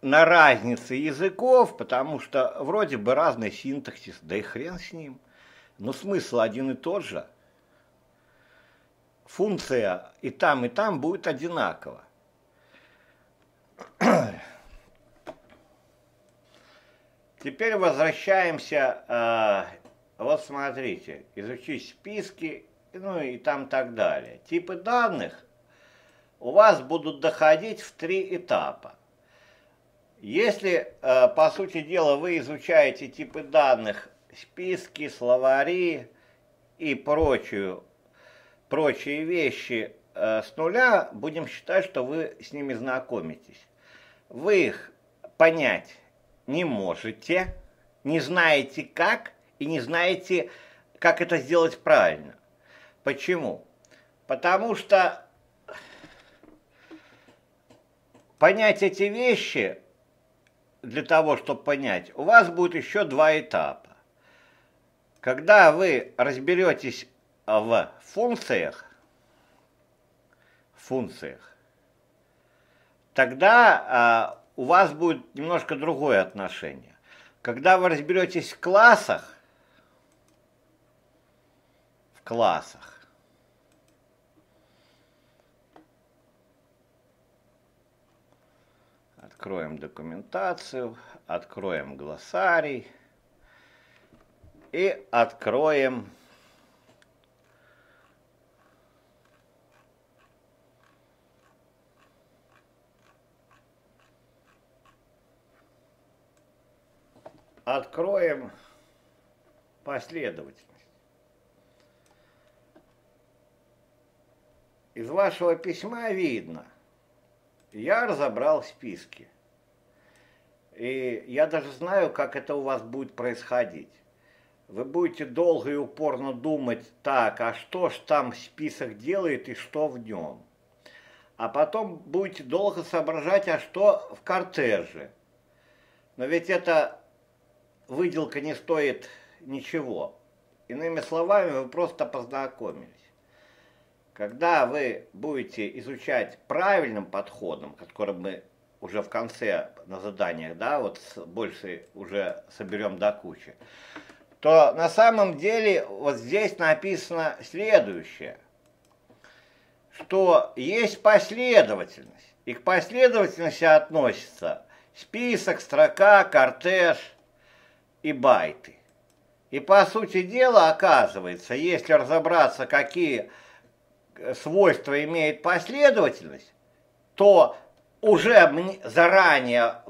на разнице языков, потому что вроде бы разный синтаксис, да и хрен с ним. Но смысл один и тот же. Функция и там, и там будет одинакова. Теперь возвращаемся, э, вот смотрите, изучить списки, ну и там так далее. Типы данных у вас будут доходить в три этапа. Если, э, по сути дела, вы изучаете типы данных, списки, словари и прочую, прочие вещи э, с нуля, будем считать, что вы с ними знакомитесь. Вы их понять не можете, не знаете как и не знаете, как это сделать правильно. Почему? Потому что понять эти вещи, для того, чтобы понять, у вас будет еще два этапа. Когда вы разберетесь в функциях, функциях, тогда э, у вас будет немножко другое отношение. Когда вы разберетесь в классах, в классах, откроем документацию, откроем глоссарий. И откроем откроем последовательность. Из вашего письма видно, я разобрал списки. И я даже знаю, как это у вас будет происходить. Вы будете долго и упорно думать, так, а что ж там список делает и что в нем. А потом будете долго соображать, а что в кортеже. Но ведь эта выделка не стоит ничего. Иными словами, вы просто познакомились. Когда вы будете изучать правильным подходом, который мы уже в конце на заданиях, да, вот больше уже соберем до кучи, то на самом деле вот здесь написано следующее, что есть последовательность, и к последовательности относятся список, строка, кортеж и байты. И по сути дела оказывается, если разобраться, какие свойства имеет последовательность, то уже заранее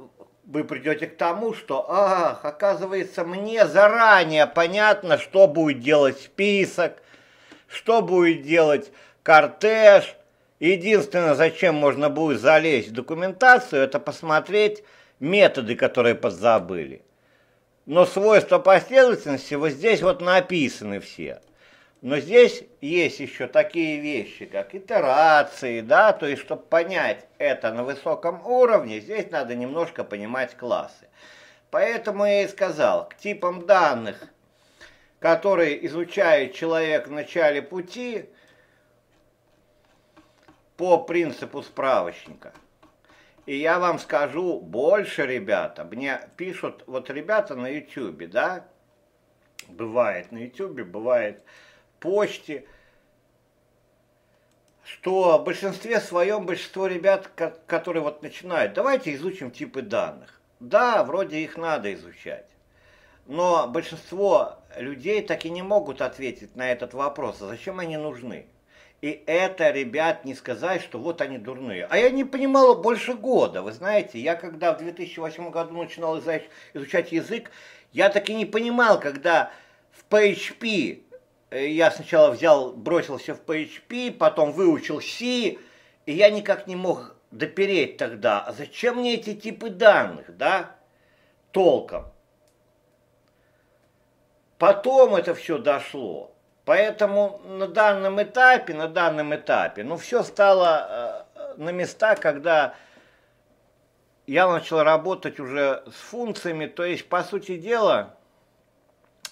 вы придете к тому, что, ах, оказывается, мне заранее понятно, что будет делать список, что будет делать кортеж. Единственное, зачем можно будет залезть в документацию, это посмотреть методы, которые подзабыли. Но свойства последовательности вот здесь вот написаны все. Но здесь есть еще такие вещи, как итерации, да, то есть, чтобы понять это на высоком уровне, здесь надо немножко понимать классы. Поэтому я и сказал, к типам данных, которые изучает человек в начале пути, по принципу справочника. И я вам скажу больше, ребята, мне пишут, вот ребята на ютубе, да, бывает на ютубе, бывает... почте, что в большинстве своем, большинство ребят, которые вот начинают, давайте изучим типы данных. Да, вроде их надо изучать, но большинство людей так и не могут ответить на этот вопрос, а зачем они нужны. И это, ребят, не сказать, что вот они дурные. А я не понимала больше года, вы знаете, я когда в две тысячи восьмом году начинал изучать язык, я так и не понимал, когда в пэ хэ пэ... Я сначала взял, бросился в пэ хэ пэ, потом выучил си, и я никак не мог допереть тогда. А зачем мне эти типы данных, да, толком? Потом это все дошло. Поэтому на данном этапе, на данном этапе, ну, все стало э, на места, когда я начал работать уже с функциями. То есть, по сути дела,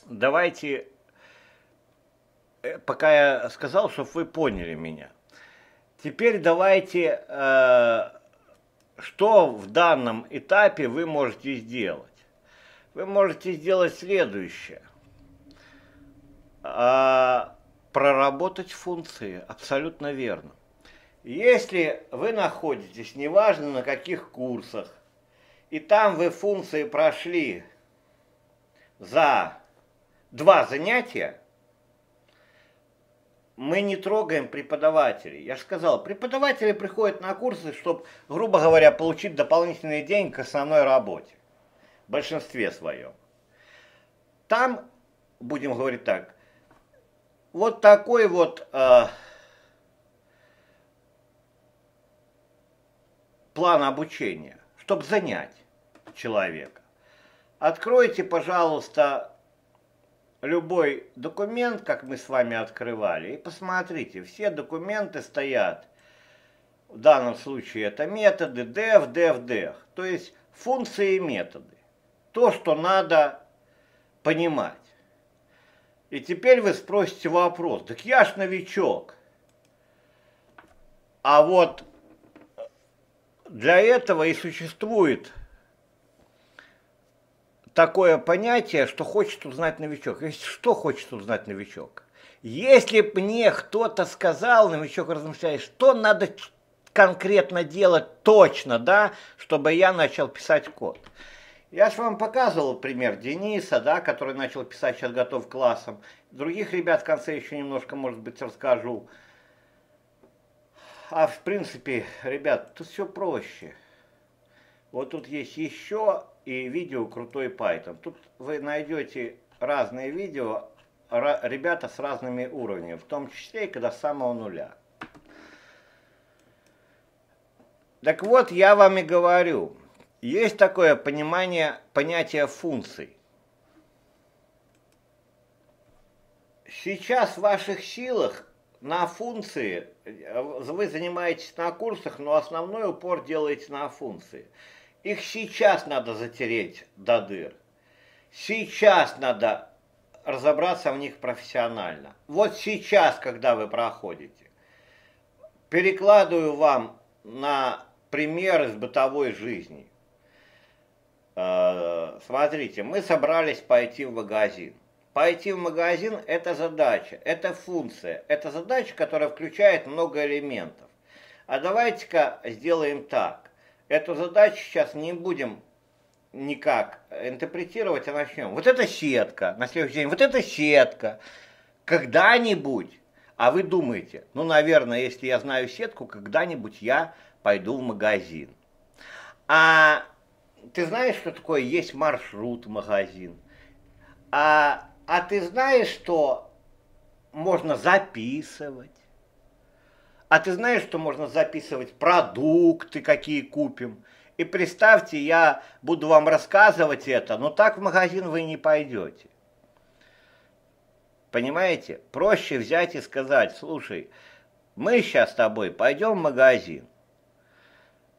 давайте... Пока я сказал, чтобы вы поняли меня. Теперь давайте, э, что в данном этапе вы можете сделать. Вы можете сделать следующее. Э, проработать функции, абсолютно верно. Если вы находитесь, неважно на каких курсах, и там вы функции прошли за два занятия мы не трогаем преподавателей. Я же сказал, преподаватели приходят на курсы, чтобы, грубо говоря, получить дополнительные деньги к основной работе. В большинстве своем. Там, будем говорить так, вот такой вот э, план обучения, чтобы занять человека. Откройте, пожалуйста, любой документ, как мы с вами открывали, и посмотрите, все документы стоят, в данном случае это методы, def, def, def, то есть функции и методы, то, что надо понимать. И теперь вы спросите вопрос, так я ж новичок, а вот для этого и существует такое понятие, что хочет узнать новичок. Что хочет узнать новичок? Если бы мне кто-то сказал, новичок размышляет, что надо конкретно делать точно, да, чтобы я начал писать код. Я же вам показывал пример Дениса, да, который начал писать, сейчас готов к классам. Других ребят в конце еще немножко, может быть, расскажу. А в принципе, ребят, тут все проще. Вот тут есть еще и видео «Крутой Python». Тут вы найдете разные видео, ребята с разными уровнями, в том числе и когда с самого нуля. Так вот, я вам и говорю, есть такое понимание, понятие функций. Сейчас в ваших силах на функции, вы занимаетесь на курсах, но основной упор делаете на функции. Их сейчас надо затереть до дыр. Сейчас надо разобраться в них профессионально. Вот сейчас, когда вы проходите. Перекладываю вам на пример из бытовой жизни. Смотрите, мы собрались пойти в магазин. Пойти в магазин – это задача, это функция. Это задача, которая включает много элементов. А давайте-ка сделаем так. Эту задачу сейчас не будем никак интерпретировать, а начнем. Вот это сетка, на следующий день, вот это сетка. Когда-нибудь, а вы думаете, ну, наверное, если я знаю сетку, когда-нибудь я пойду в магазин. А ты знаешь, что такое есть маршрут в магазин? А, а ты знаешь, что можно записывать? А ты знаешь, что можно записывать продукты, какие купим? И представьте, я буду вам рассказывать это, но так в магазин вы не пойдете. Понимаете? Проще взять и сказать, слушай, мы сейчас с тобой пойдем в магазин.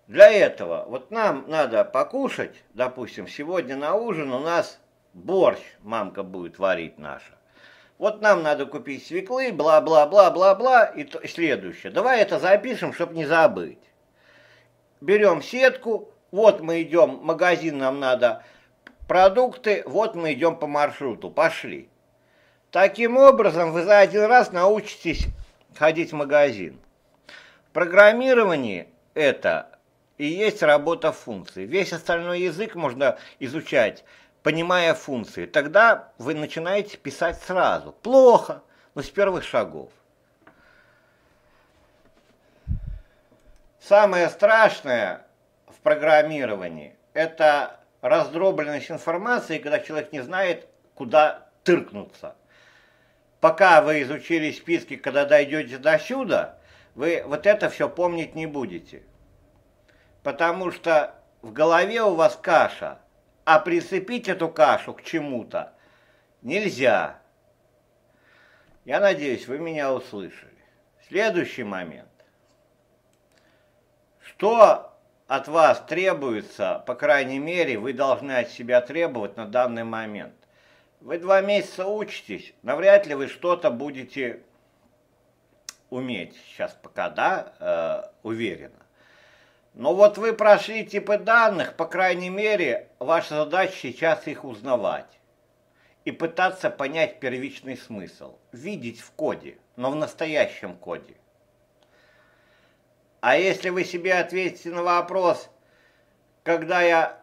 Для этого вот нам надо покушать, допустим, сегодня на ужин у нас борщ мамка будет варить наша. Вот нам надо купить свеклы, бла-бла-бла-бла-бла, и то, следующее. Давай это запишем, чтобы не забыть. Берем сетку, вот мы идем, в магазин нам надо продукты, вот мы идем по маршруту, пошли. Таким образом вы за один раз научитесь ходить в магазин. В программировании это и есть работа функций. Весь остальной язык можно изучать, понимая функции, тогда вы начинаете писать сразу. Плохо, но с первых шагов. Самое страшное в программировании – это раздробленность информации, когда человек не знает, куда тыркнуться. Пока вы изучили списки, когда дойдете до сюда, вы вот это все помнить не будете. Потому что в голове у вас каша. А прицепить эту кашу к чему-то нельзя. Я надеюсь, вы меня услышали. Следующий момент. Что от вас требуется, по крайней мере, вы должны от себя требовать на данный момент. Вы два месяца учитесь, навряд ли вы что-то будете уметь. Сейчас пока, да, э, уверенно. Но вот вы прошли типы данных, по крайней мере, ваша задача сейчас их узнавать. И пытаться понять первичный смысл. Видеть в коде, но в настоящем коде. А если вы себе ответите на вопрос, когда я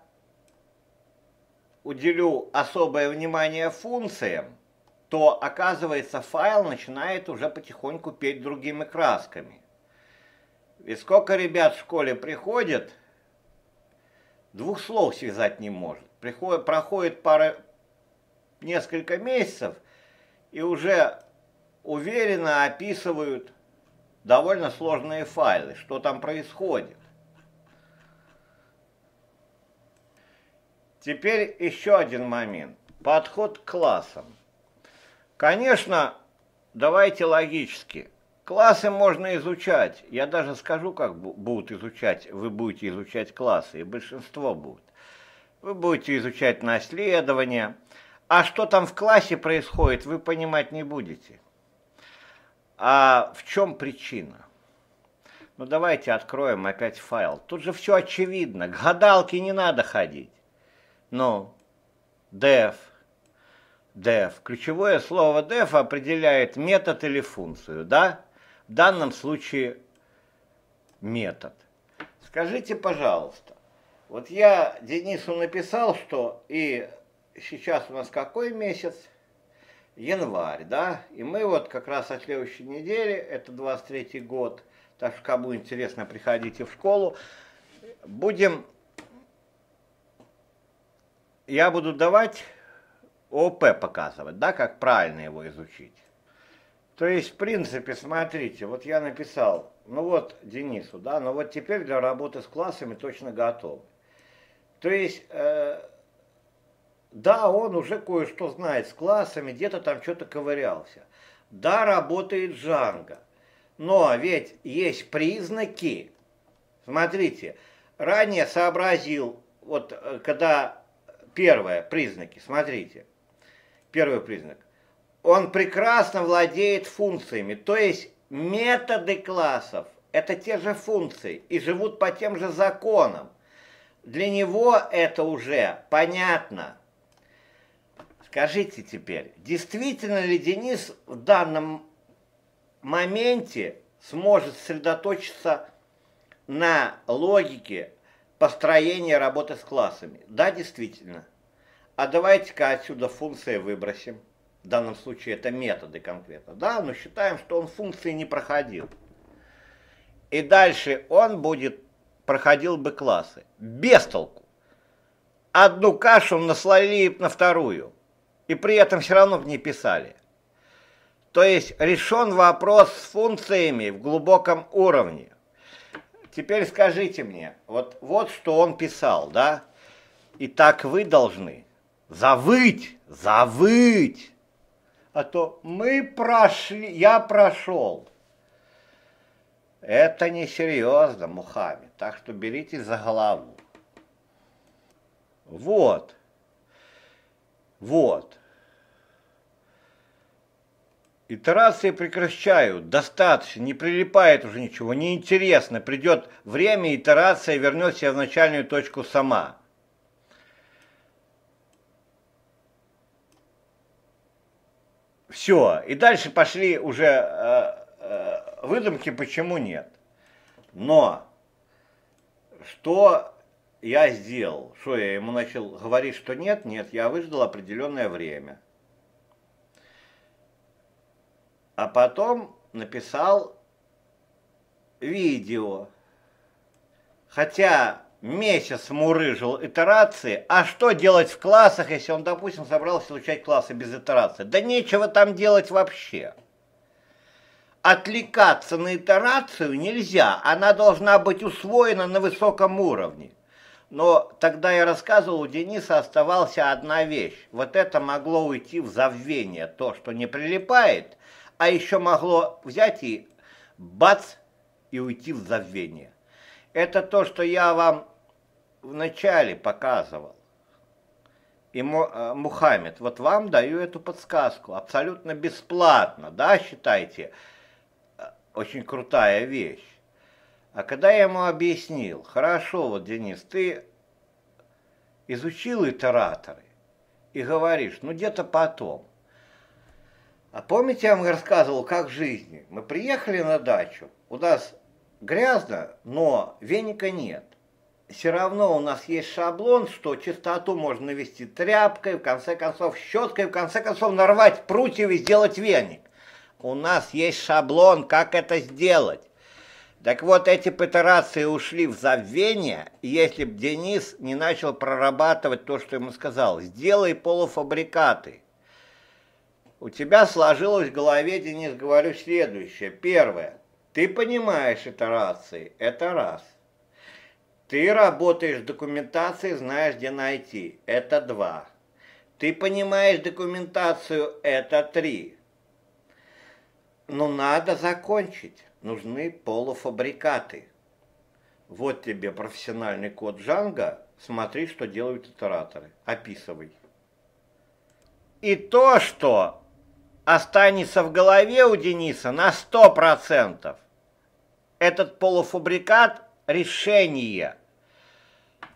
уделю особое внимание функциям, то, оказывается, файл начинает уже потихоньку петь другими красками. И сколько ребят в школе приходит, двух слов связать не может. Приходит, проходит пара, несколько месяцев, и уже уверенно описывают довольно сложные файлы, что там происходит. Теперь еще один момент. Подход к классам. Конечно, давайте логически. Классы можно изучать. Я даже скажу, как будут изучать. Вы будете изучать классы, и большинство будут. Вы будете изучать наследование. А что там в классе происходит, вы понимать не будете. А в чем причина? Ну давайте откроем опять файл. Тут же все очевидно. К гадалке не надо ходить. Ну, def. Def. Ключевое слово def определяет метод или функцию, да? В данном случае метод. Скажите, пожалуйста, вот я Денису написал, что и сейчас у нас какой месяц? Январь, да? И мы вот как раз от следующей недели, это двадцать третий год, так что кому интересно, приходите в школу, будем... Я буду давать ОП показывать, да, как правильно его изучить. То есть, в принципе, смотрите, вот я написал, ну вот Денису, да, ну вот теперь для работы с классами точно готов. То есть, э, да, он уже кое-что знает с классами, где-то там что-то ковырялся. Да, работает Django, но ведь есть признаки. Смотрите, ранее сообразил, вот когда... Первое, признаки, смотрите, первый признак, он прекрасно владеет функциями, то есть методы классов, это те же функции и живут по тем же законам, для него это уже понятно. Скажите теперь, действительно ли Денис в данном моменте сможет сосредоточиться на логике, построение работы с классами. Да, действительно. А давайте-ка отсюда функции выбросим. В данном случае это методы конкретно. Да, но считаем, что он функции не проходил. И дальше он будет, проходил бы классы. Без толку. Одну кашу наслали на вторую. И при этом все равно не писали. То есть решен вопрос с функциями в глубоком уровне. Теперь скажите мне, вот, вот что он писал, да? И так вы должны завыть, завыть. А то мы прошли, я прошел. Это несерьезно, Мухаммед, так что берите за голову. Вот. Вот. Итерации прекращают, достаточно, не прилипает уже ничего, неинтересно, придет время, итерация вернет себя в начальную точку сама. Все, и дальше пошли уже э, э, выдумки, почему нет. Но, что я сделал? Что я ему начал говорить, что нет? Нет, я выждал определенное время. А потом написал видео. Хотя месяц мурыжил итерации. А что делать в классах, если он, допустим, собрался изучать классы без итерации? Да нечего там делать вообще. Отвлекаться на итерацию нельзя. Она должна быть усвоена на высоком уровне. Но тогда я рассказывал, у Дениса оставалась одна вещь. Вот это могло уйти в забвение. То, что не прилипает... А еще могло взять и бац, и уйти в забвение. Это то, что я вам вначале показывал. И Мухаммед, вот вам даю эту подсказку, абсолютно бесплатно, да, считайте, очень крутая вещь. А когда я ему объяснил, хорошо, вот, Денис, ты изучил итераторы и говоришь, ну где-то потом. А помните, я вам рассказывал, как в жизни? Мы приехали на дачу, у нас грязно, но веника нет. все равно у нас есть шаблон, что чистоту можно навести тряпкой, в конце концов щеткой, в конце концов нарвать прутьев и сделать веник. У нас есть шаблон, как это сделать. Так вот, эти итерации ушли в забвение, если бы Денис не начал прорабатывать то, что ему сказал. Сделай полуфабрикаты. У тебя сложилось в голове, Денис, говорю, следующее. Первое. Ты понимаешь итерации. Это раз. Ты работаешь с документацией, знаешь, где найти. Это два. Ты понимаешь документацию. Это три. Но надо закончить. Нужны полуфабрикаты. Вот тебе профессиональный код Django. Смотри, что делают итераторы. Описывай. И то, что останется в голове у Дениса на сто процентов, этот полуфабрикат – решение.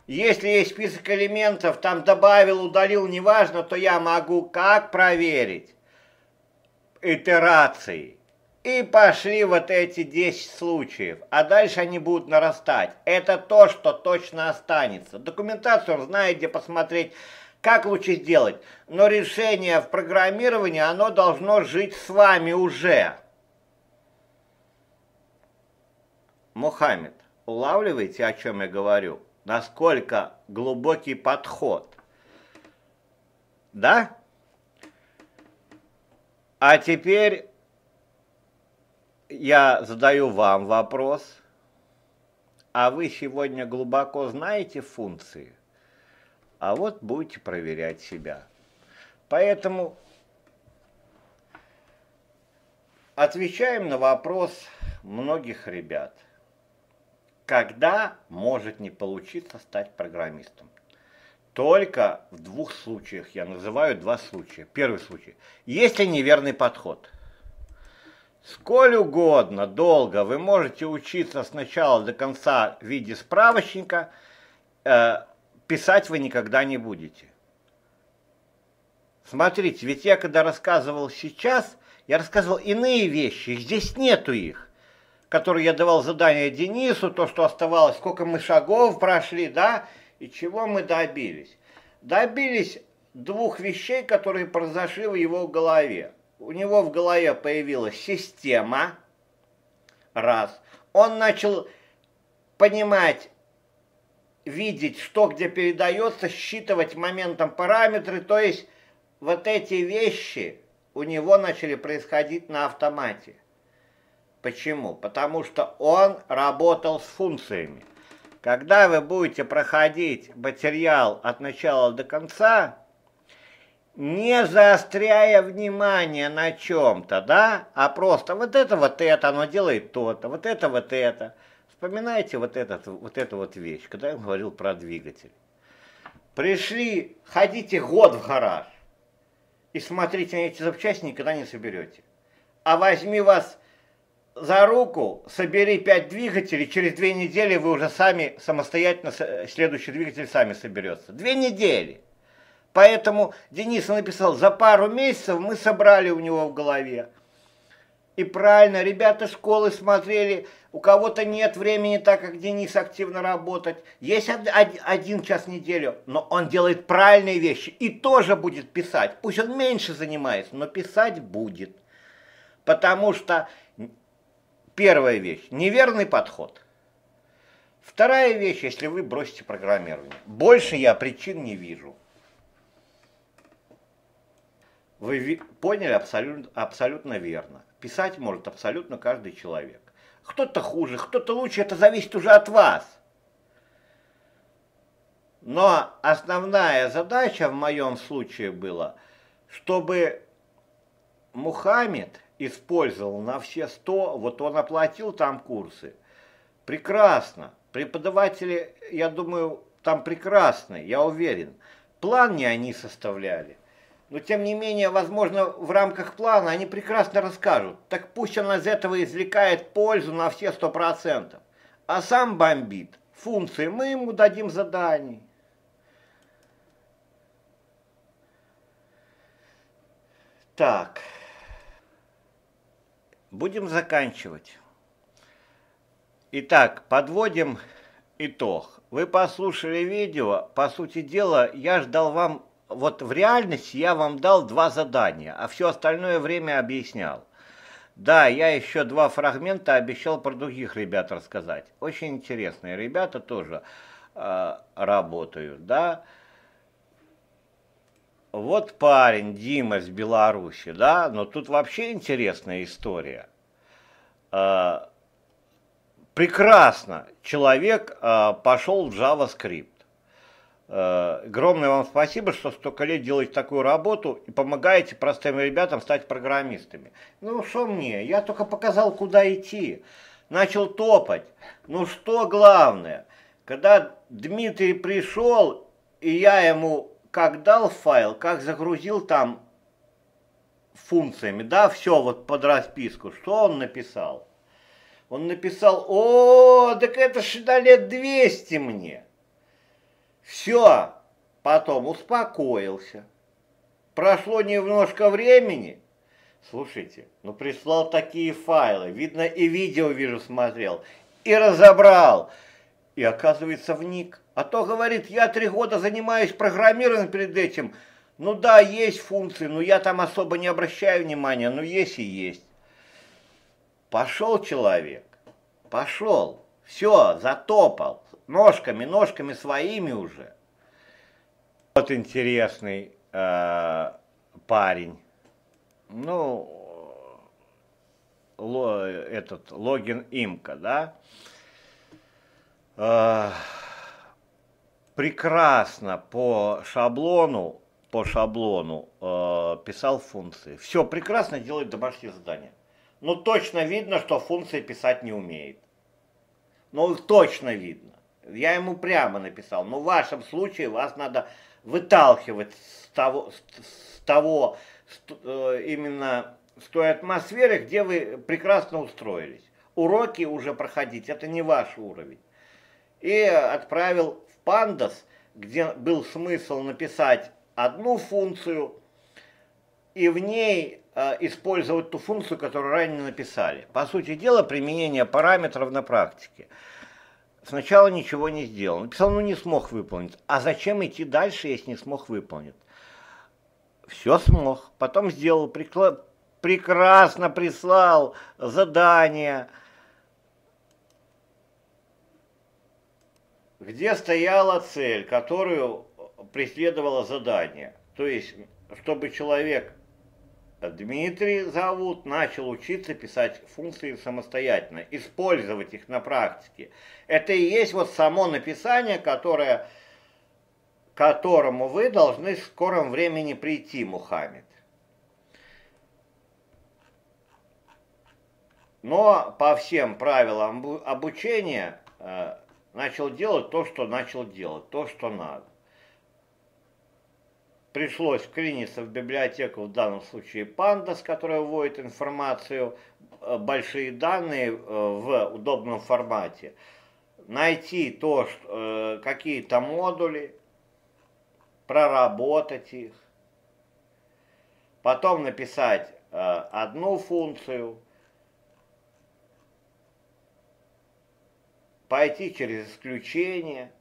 Если есть список элементов, там добавил, удалил, неважно, то я могу как проверить? Итерации. И пошли вот эти десять случаев, а дальше они будут нарастать. Это то, что точно останется. Документацию он знает, где посмотреть, как лучше сделать. Но решение в программировании, оно должно жить с вами уже. Мухаммед, улавливаете, о чем я говорю? Насколько глубокий подход? Да? А теперь... я задаю вам вопрос, а вы сегодня глубоко знаете функции, а вот будете проверять себя. Поэтому отвечаем на вопрос многих ребят. Когда может не получиться стать программистом? Только в двух случаях, я называю два случая. Первый случай, если неверный подход. Сколь угодно, долго вы можете учиться с начала до конца в виде справочника, э, писать вы никогда не будете. Смотрите, ведь я когда рассказывал сейчас, я рассказывал иные вещи, здесь нету их, которые я давал задание Денису, то, что оставалось, сколько мы шагов прошли, да, и чего мы добились. Добились двух вещей, которые произошли в его голове. У него в голове появилась система, раз. Он начал понимать, видеть, что где передается, считывать моментом параметры. То есть вот эти вещи у него начали происходить на автомате. Почему? Потому что он работал с функциями. Когда вы будете проходить материал от начала до конца, не заостряя внимание на чем-то, да, а просто вот это вот это, оно делает то-то, вот это вот это. Вспоминайте вот, этот, вот эту вот вещь, когда я говорил про двигатель. Пришли, ходите год в гараж и смотрите на эти запчасти, никогда не соберете. А возьми вас за руку, собери пять двигателей, через две недели вы уже сами самостоятельно, следующий двигатель сами соберется. Две недели. Поэтому Денис написал, за пару месяцев мы собрали у него в голове. И правильно, ребята школы смотрели, у кого-то нет времени, так как Денис активно работает. Есть один час в неделю, но он делает правильные вещи и тоже будет писать. Пусть он меньше занимается, но писать будет. Потому что первая вещь – неверный подход. Вторая вещь – если вы бросите программирование. Больше я причин не вижу. Вы поняли абсолютно, абсолютно верно. Писать может абсолютно каждый человек. Кто-то хуже, кто-то лучше, это зависит уже от вас. Но основная задача в моем случае была, чтобы Мухаммед использовал на все сто, вот он оплатил там курсы. Прекрасно. Преподаватели, я думаю, там прекрасные, я уверен. План не они составляли. Но, тем не менее, возможно, в рамках плана они прекрасно расскажут. Так пусть он из этого извлекает пользу на все сто процентов. А сам бомбит. Функции мы ему дадим заданий. Так. Будем заканчивать. Итак, подводим итог. Вы послушали видео. По сути дела, я ждал вам... Вот в реальности я вам дал два задания, а все остальное время объяснял. Да, я еще два фрагмента обещал про других ребят рассказать. Очень интересные ребята тоже э, работают, да. Вот парень Дима из Беларуси, да, но тут вообще интересная история. Э, прекрасно, человек э, пошел в JavaScript. Э, огромное вам спасибо, что столько лет делаете такую работу и помогаете простым ребятам стать программистами. Ну что мне, я только показал, куда идти, начал топать. Ну что главное, когда Дмитрий пришел, и я ему как дал файл, как загрузил там функциями, да, все вот под расписку, что он написал? Он написал: о, так это же лет двести мне. Все, потом успокоился. Прошло немножко времени. Слушайте, ну прислал такие файлы. Видно, и видео, вижу, смотрел. И разобрал. И оказывается, вник. А то, говорит, я три года занимаюсь программированием перед этим. Ну да, есть функции, но я там особо не обращаю внимания. Ну есть и есть. Пошел человек. Пошел. Все, затопал. Ножками, ножками своими уже. Вот интересный э, парень. Ну, ло, этот, логин имка, да? Э, прекрасно по шаблону, по шаблону э, писал функции. Все прекрасно делает домашние задания. Но точно видно, что функции писать не умеет. Ну, точно видно. Я ему прямо написал, но в вашем случае вас надо выталкивать с того, с, с того с, э, именно с той атмосферы, где вы прекрасно устроились. Уроки уже проходить, это не ваш уровень. И отправил в Pandas, где был смысл написать одну функцию и в ней э, использовать ту функцию, которую ранее написали. По сути дела, применение параметров на практике. Сначала ничего не сделал. Написал, ну не смог выполнить. А зачем идти дальше, если не смог выполнить? Все смог. Потом сделал, прикла... прекрасно прислал задание. Где стояла цель, которую преследовало задание. То есть, чтобы человек, Дмитрий зовут, начал учиться писать функции самостоятельно, использовать их на практике. Это и есть вот само написание, которое, к которому вы должны в скором времени прийти, Мухаммед. Но по всем правилам обучения э, начал делать то, что начал делать, то, что надо. Пришлось вклиниться в библиотеку, в данном случае Pandas, которая вводит информацию, большие данные в удобном формате. Найти то, какие-то модули, проработать их. Потом написать одну функцию. Пойти через исключение.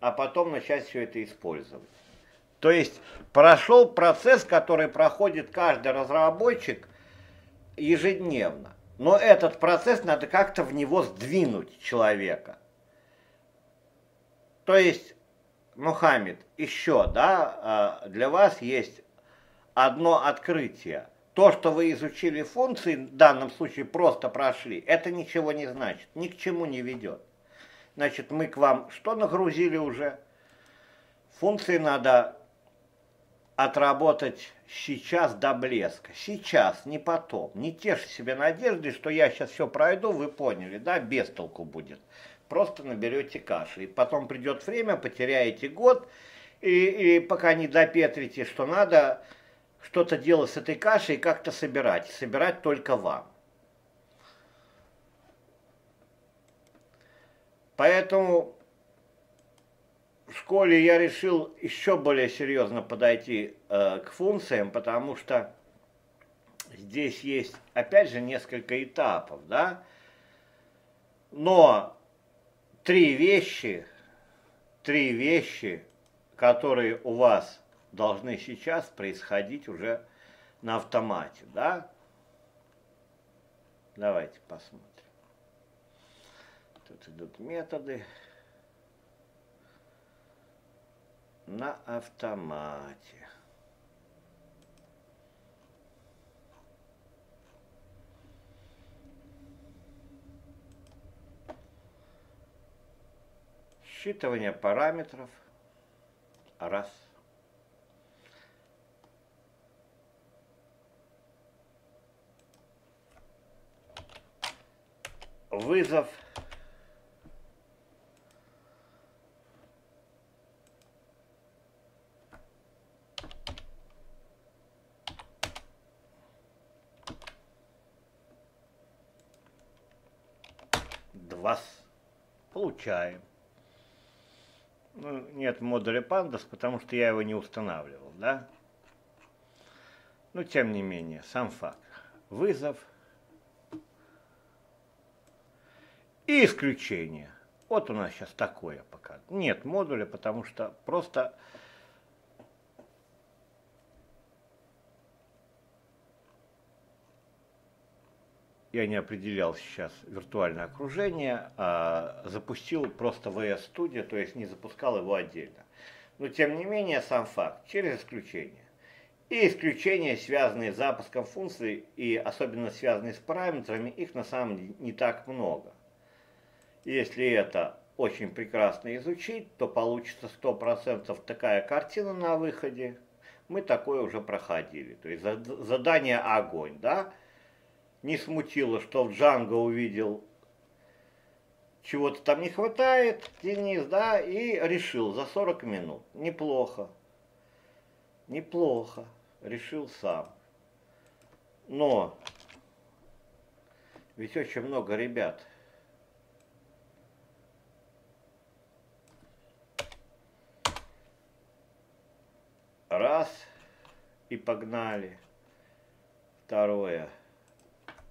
А потом начать все это использовать. То есть прошел процесс, который проходит каждый разработчик ежедневно. Но этот процесс надо как-то в него сдвинуть человека. То есть, Мухаммед, еще, да, для вас есть одно открытие. То, что вы изучили функции, в данном случае просто прошли, это ничего не значит, ни к чему не ведет. Значит, мы к вам что нагрузили уже? Функции надо... отработать сейчас до блеска. Сейчас, не потом. Не тешьте себе надежды, что я сейчас все пройду, вы поняли, да, без толку будет. Просто наберете каши. И потом придет время, потеряете год, и, и пока не допетрите, что надо что-то делать с этой кашей и как-то собирать. И собирать только вам. Поэтому... В школе я решил еще более серьезно подойти э, к функциям, потому что здесь есть, опять же, несколько этапов, да. Но три вещи, три вещи, которые у вас должны сейчас происходить уже на автомате, да? Давайте посмотрим. Тут идут методы на автомате. Считывание параметров. Раз. Вызов. Два. Получаем. Ну, нет модуля Pandas, потому что я его не устанавливал, да? Но тем не менее, сам факт. Вызов. И исключение. Вот у нас сейчас такое пока. Нет модуля, потому что просто я не определял сейчас виртуальное окружение, а запустил просто ви эс Studio, то есть не запускал его отдельно. Но тем не менее, сам факт, через исключение. И исключения, связанные с запуском функций и особенно связанные с параметрами, их на самом деле не так много. Если это очень прекрасно изучить, то получится сто процентов такая картина на выходе. Мы такое уже проходили. То есть задание огонь, да? Не смутило, что в Django увидел, чего-то там не хватает, Денис, да, и решил за сорок минут. Неплохо. Неплохо. Решил сам. Но ведь очень много ребят раз и погнали. Второе.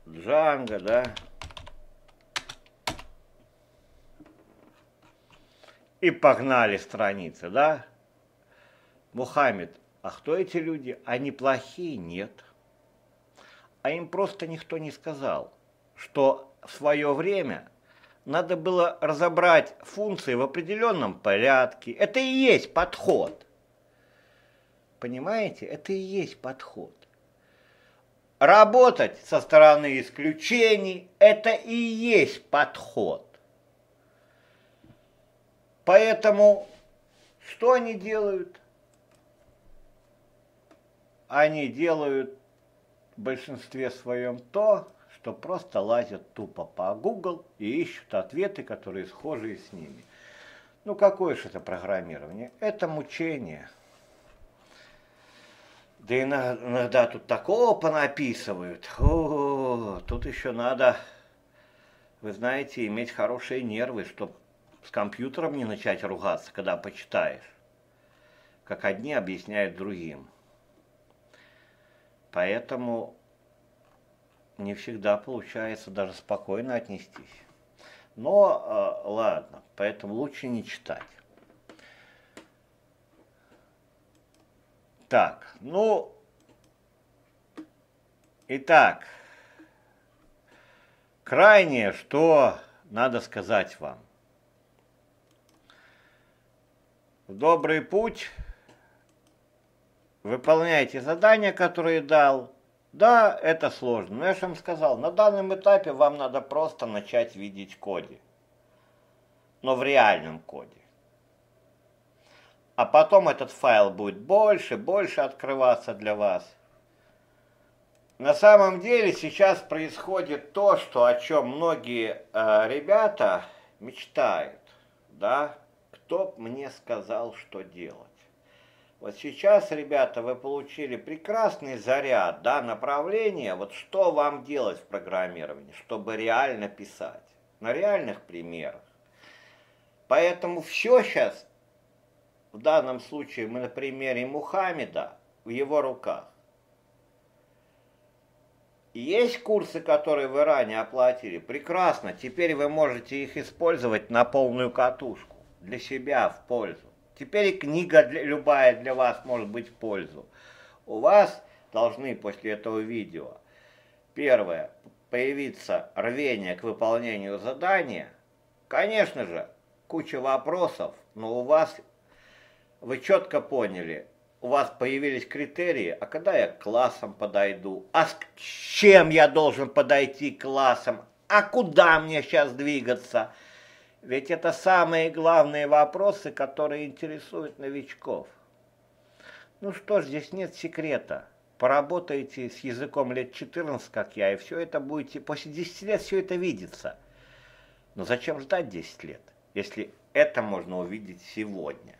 Django, да, и погнали страницы, да. Мухаммед, а кто эти люди? Они плохие? Нет. А им просто никто не сказал, что в свое время надо было разобрать функции в определенном порядке. Это и есть подход. Понимаете? Это и есть подход. Работать со стороны исключений – это и есть подход. Поэтому что они делают? Они делают в большинстве своем то, что просто лазят тупо по Google и ищут ответы, которые схожи с ними. Ну какое же это программирование? Это мучение. Да иногда тут такого понаписывают. О, тут еще надо, вы знаете, иметь хорошие нервы, чтобы с компьютером не начать ругаться, когда почитаешь, как одни объясняют другим. Поэтому не всегда получается даже спокойно отнестись. Но э, ладно, поэтому лучше не читать. Так, ну, итак, крайнее, что надо сказать вам. В добрый путь, выполняйте задания, которые дал. Да, это сложно, но я же вам сказал, на данном этапе вам надо просто начать видеть коды, но в реальном коде. А потом этот файл будет больше, больше открываться для вас. На самом деле сейчас происходит то, что, о чем многие э, ребята мечтают. Да? Кто мне сказал, что делать? Вот сейчас, ребята, вы получили прекрасный заряд, да, направление, вот что вам делать в программировании, чтобы реально писать, на реальных примерах. Поэтому все сейчас... В данном случае мы на примере Мухаммеда в его руках. И Есть курсы, которые вы ранее оплатили? Прекрасно, теперь вы можете их использовать на полную катушку, для себя, в пользу. Теперь и книга для, любая для вас может быть в пользу. У вас должны после этого видео, первое, появиться рвение к выполнению задания. Конечно же, куча вопросов, но у вас, вы четко поняли, у вас появились критерии, а когда я к классам подойду, а с чем я должен подойти к классам, а куда мне сейчас двигаться? Ведь это самые главные вопросы, которые интересуют новичков. Ну что ж, здесь нет секрета. Поработайте с языком лет четырнадцать, как я, и все это будете... После десяти лет все это видится. Но зачем ждать десять лет, если это можно увидеть сегодня?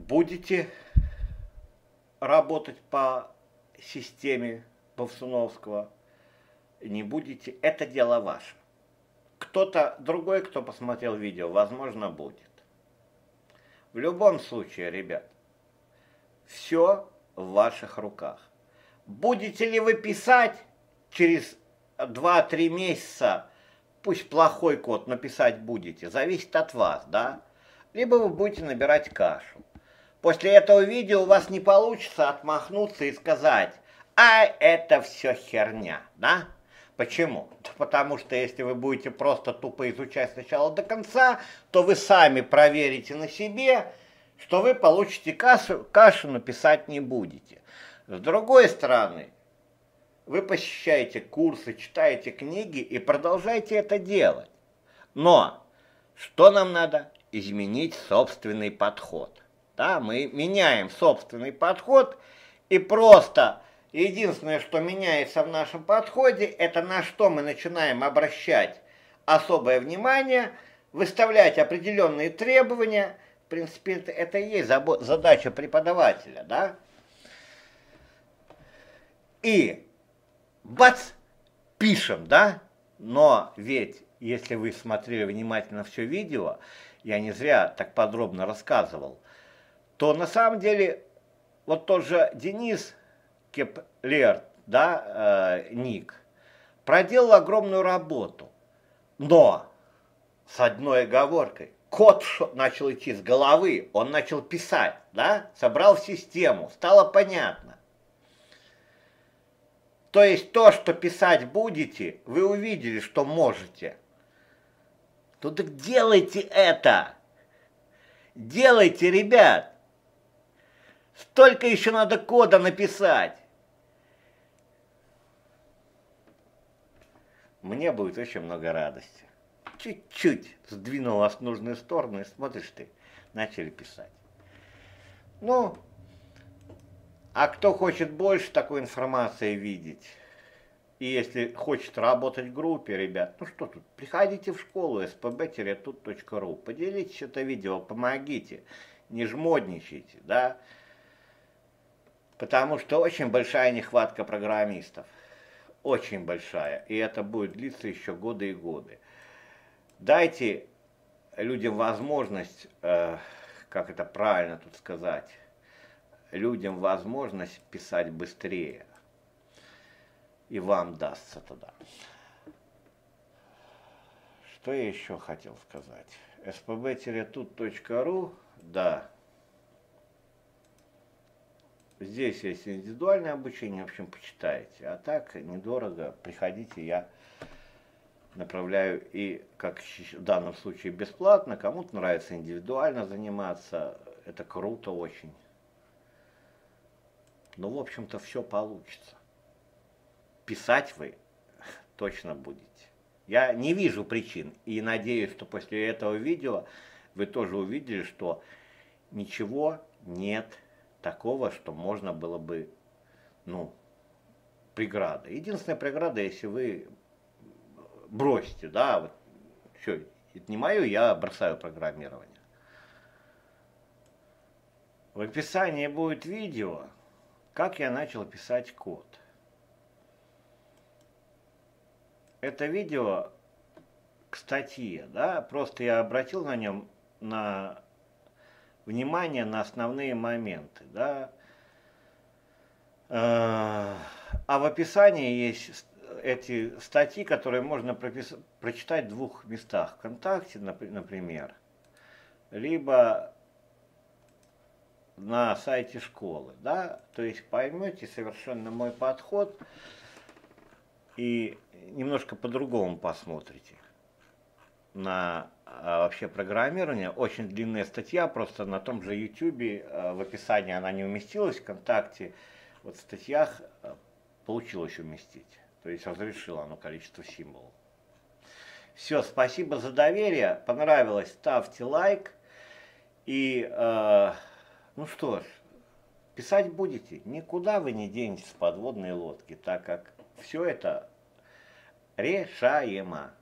Будете работать по системе Бовсуновского, не будете, это дело ваше. Кто-то другой, кто посмотрел видео, возможно, будет. В любом случае, ребят, все в ваших руках. Будете ли вы писать через два-три месяца, пусть плохой код написать будете, зависит от вас, да? Либо вы будете набирать кашу. После этого видео у вас не получится отмахнуться и сказать, а это все херня, да? Почему? Потому что если вы будете просто тупо изучать сначала до конца, то вы сами проверите на себе, что вы получите кашу, кашу написать не будете. С другой стороны, вы посещаете курсы, читаете книги и продолжаете это делать. Но что нам надо? Изменить собственный подход. Да, мы меняем собственный подход, и просто единственное, что меняется в нашем подходе, это на что мы начинаем обращать особое внимание, выставлять определенные требования. В принципе, это и есть задача преподавателя, да? И бац, пишем, да? Но ведь, если вы смотрели внимательно все видео, я не зря так подробно рассказывал, то на самом деле вот тот же Денис Кеплер, да, э, ник, проделал огромную работу, но с одной оговоркой. Код начал идти с головы, он начал писать, да, собрал систему, стало понятно. То есть то, что писать будете, вы увидели, что можете. Ну так делайте это! Делайте, ребят! Столько еще надо кода написать. Мне будет очень много радости. Чуть-чуть сдвинул вас в нужную сторону, и смотришь ты, начали писать. Ну, а кто хочет больше такой информации видеть, и если хочет работать в группе, ребят, ну что тут, приходите в школу эс пэ бэ точка тут точка ру, поделитесь это видео, помогите, не жмодничайте, да? Потому что очень большая нехватка программистов. Очень большая. И это будет длиться еще годы и годы. Дайте людям возможность, э, как это правильно тут сказать, людям возможность писать быстрее. И вам дастся туда. Что я еще хотел сказать? эс пэ бэ точка тут точка ру, да. Здесь есть индивидуальное обучение, в общем, почитайте. А так, недорого, приходите, я направляю и, как в данном случае, бесплатно. Кому-то нравится индивидуально заниматься, это круто очень. Ну, в общем-то, все получится. Писать вы точно будете. Я не вижу причин, и надеюсь, что после этого видео вы тоже увидели, что ничего нет такого, что можно было бы, ну, преграда. Единственная преграда, если вы бросите, да, вот, все, это не мое, я бросаю программирование. В описании будет видео, как я начал писать код. Это видео к статье, да, просто я обратил на нем, на... внимание на основные моменты, да, А в описании есть эти статьи, которые можно прописать, прочитать в двух местах. ВКонтакте, например, либо на сайте школы, да, то есть поймете совершенно мой подход и немножко по-другому посмотрите на а, вообще программирование. Очень длинная статья, просто на том же YouTube, а, в описании она не уместилась, ВКонтакте вот в статьях а, получилось уместить, то есть разрешило оно количество символов. Все, спасибо за доверие, понравилось, ставьте лайк и... А, ну что ж, писать будете, никуда вы не денетесь с подводной лодки, так как все это решаемо.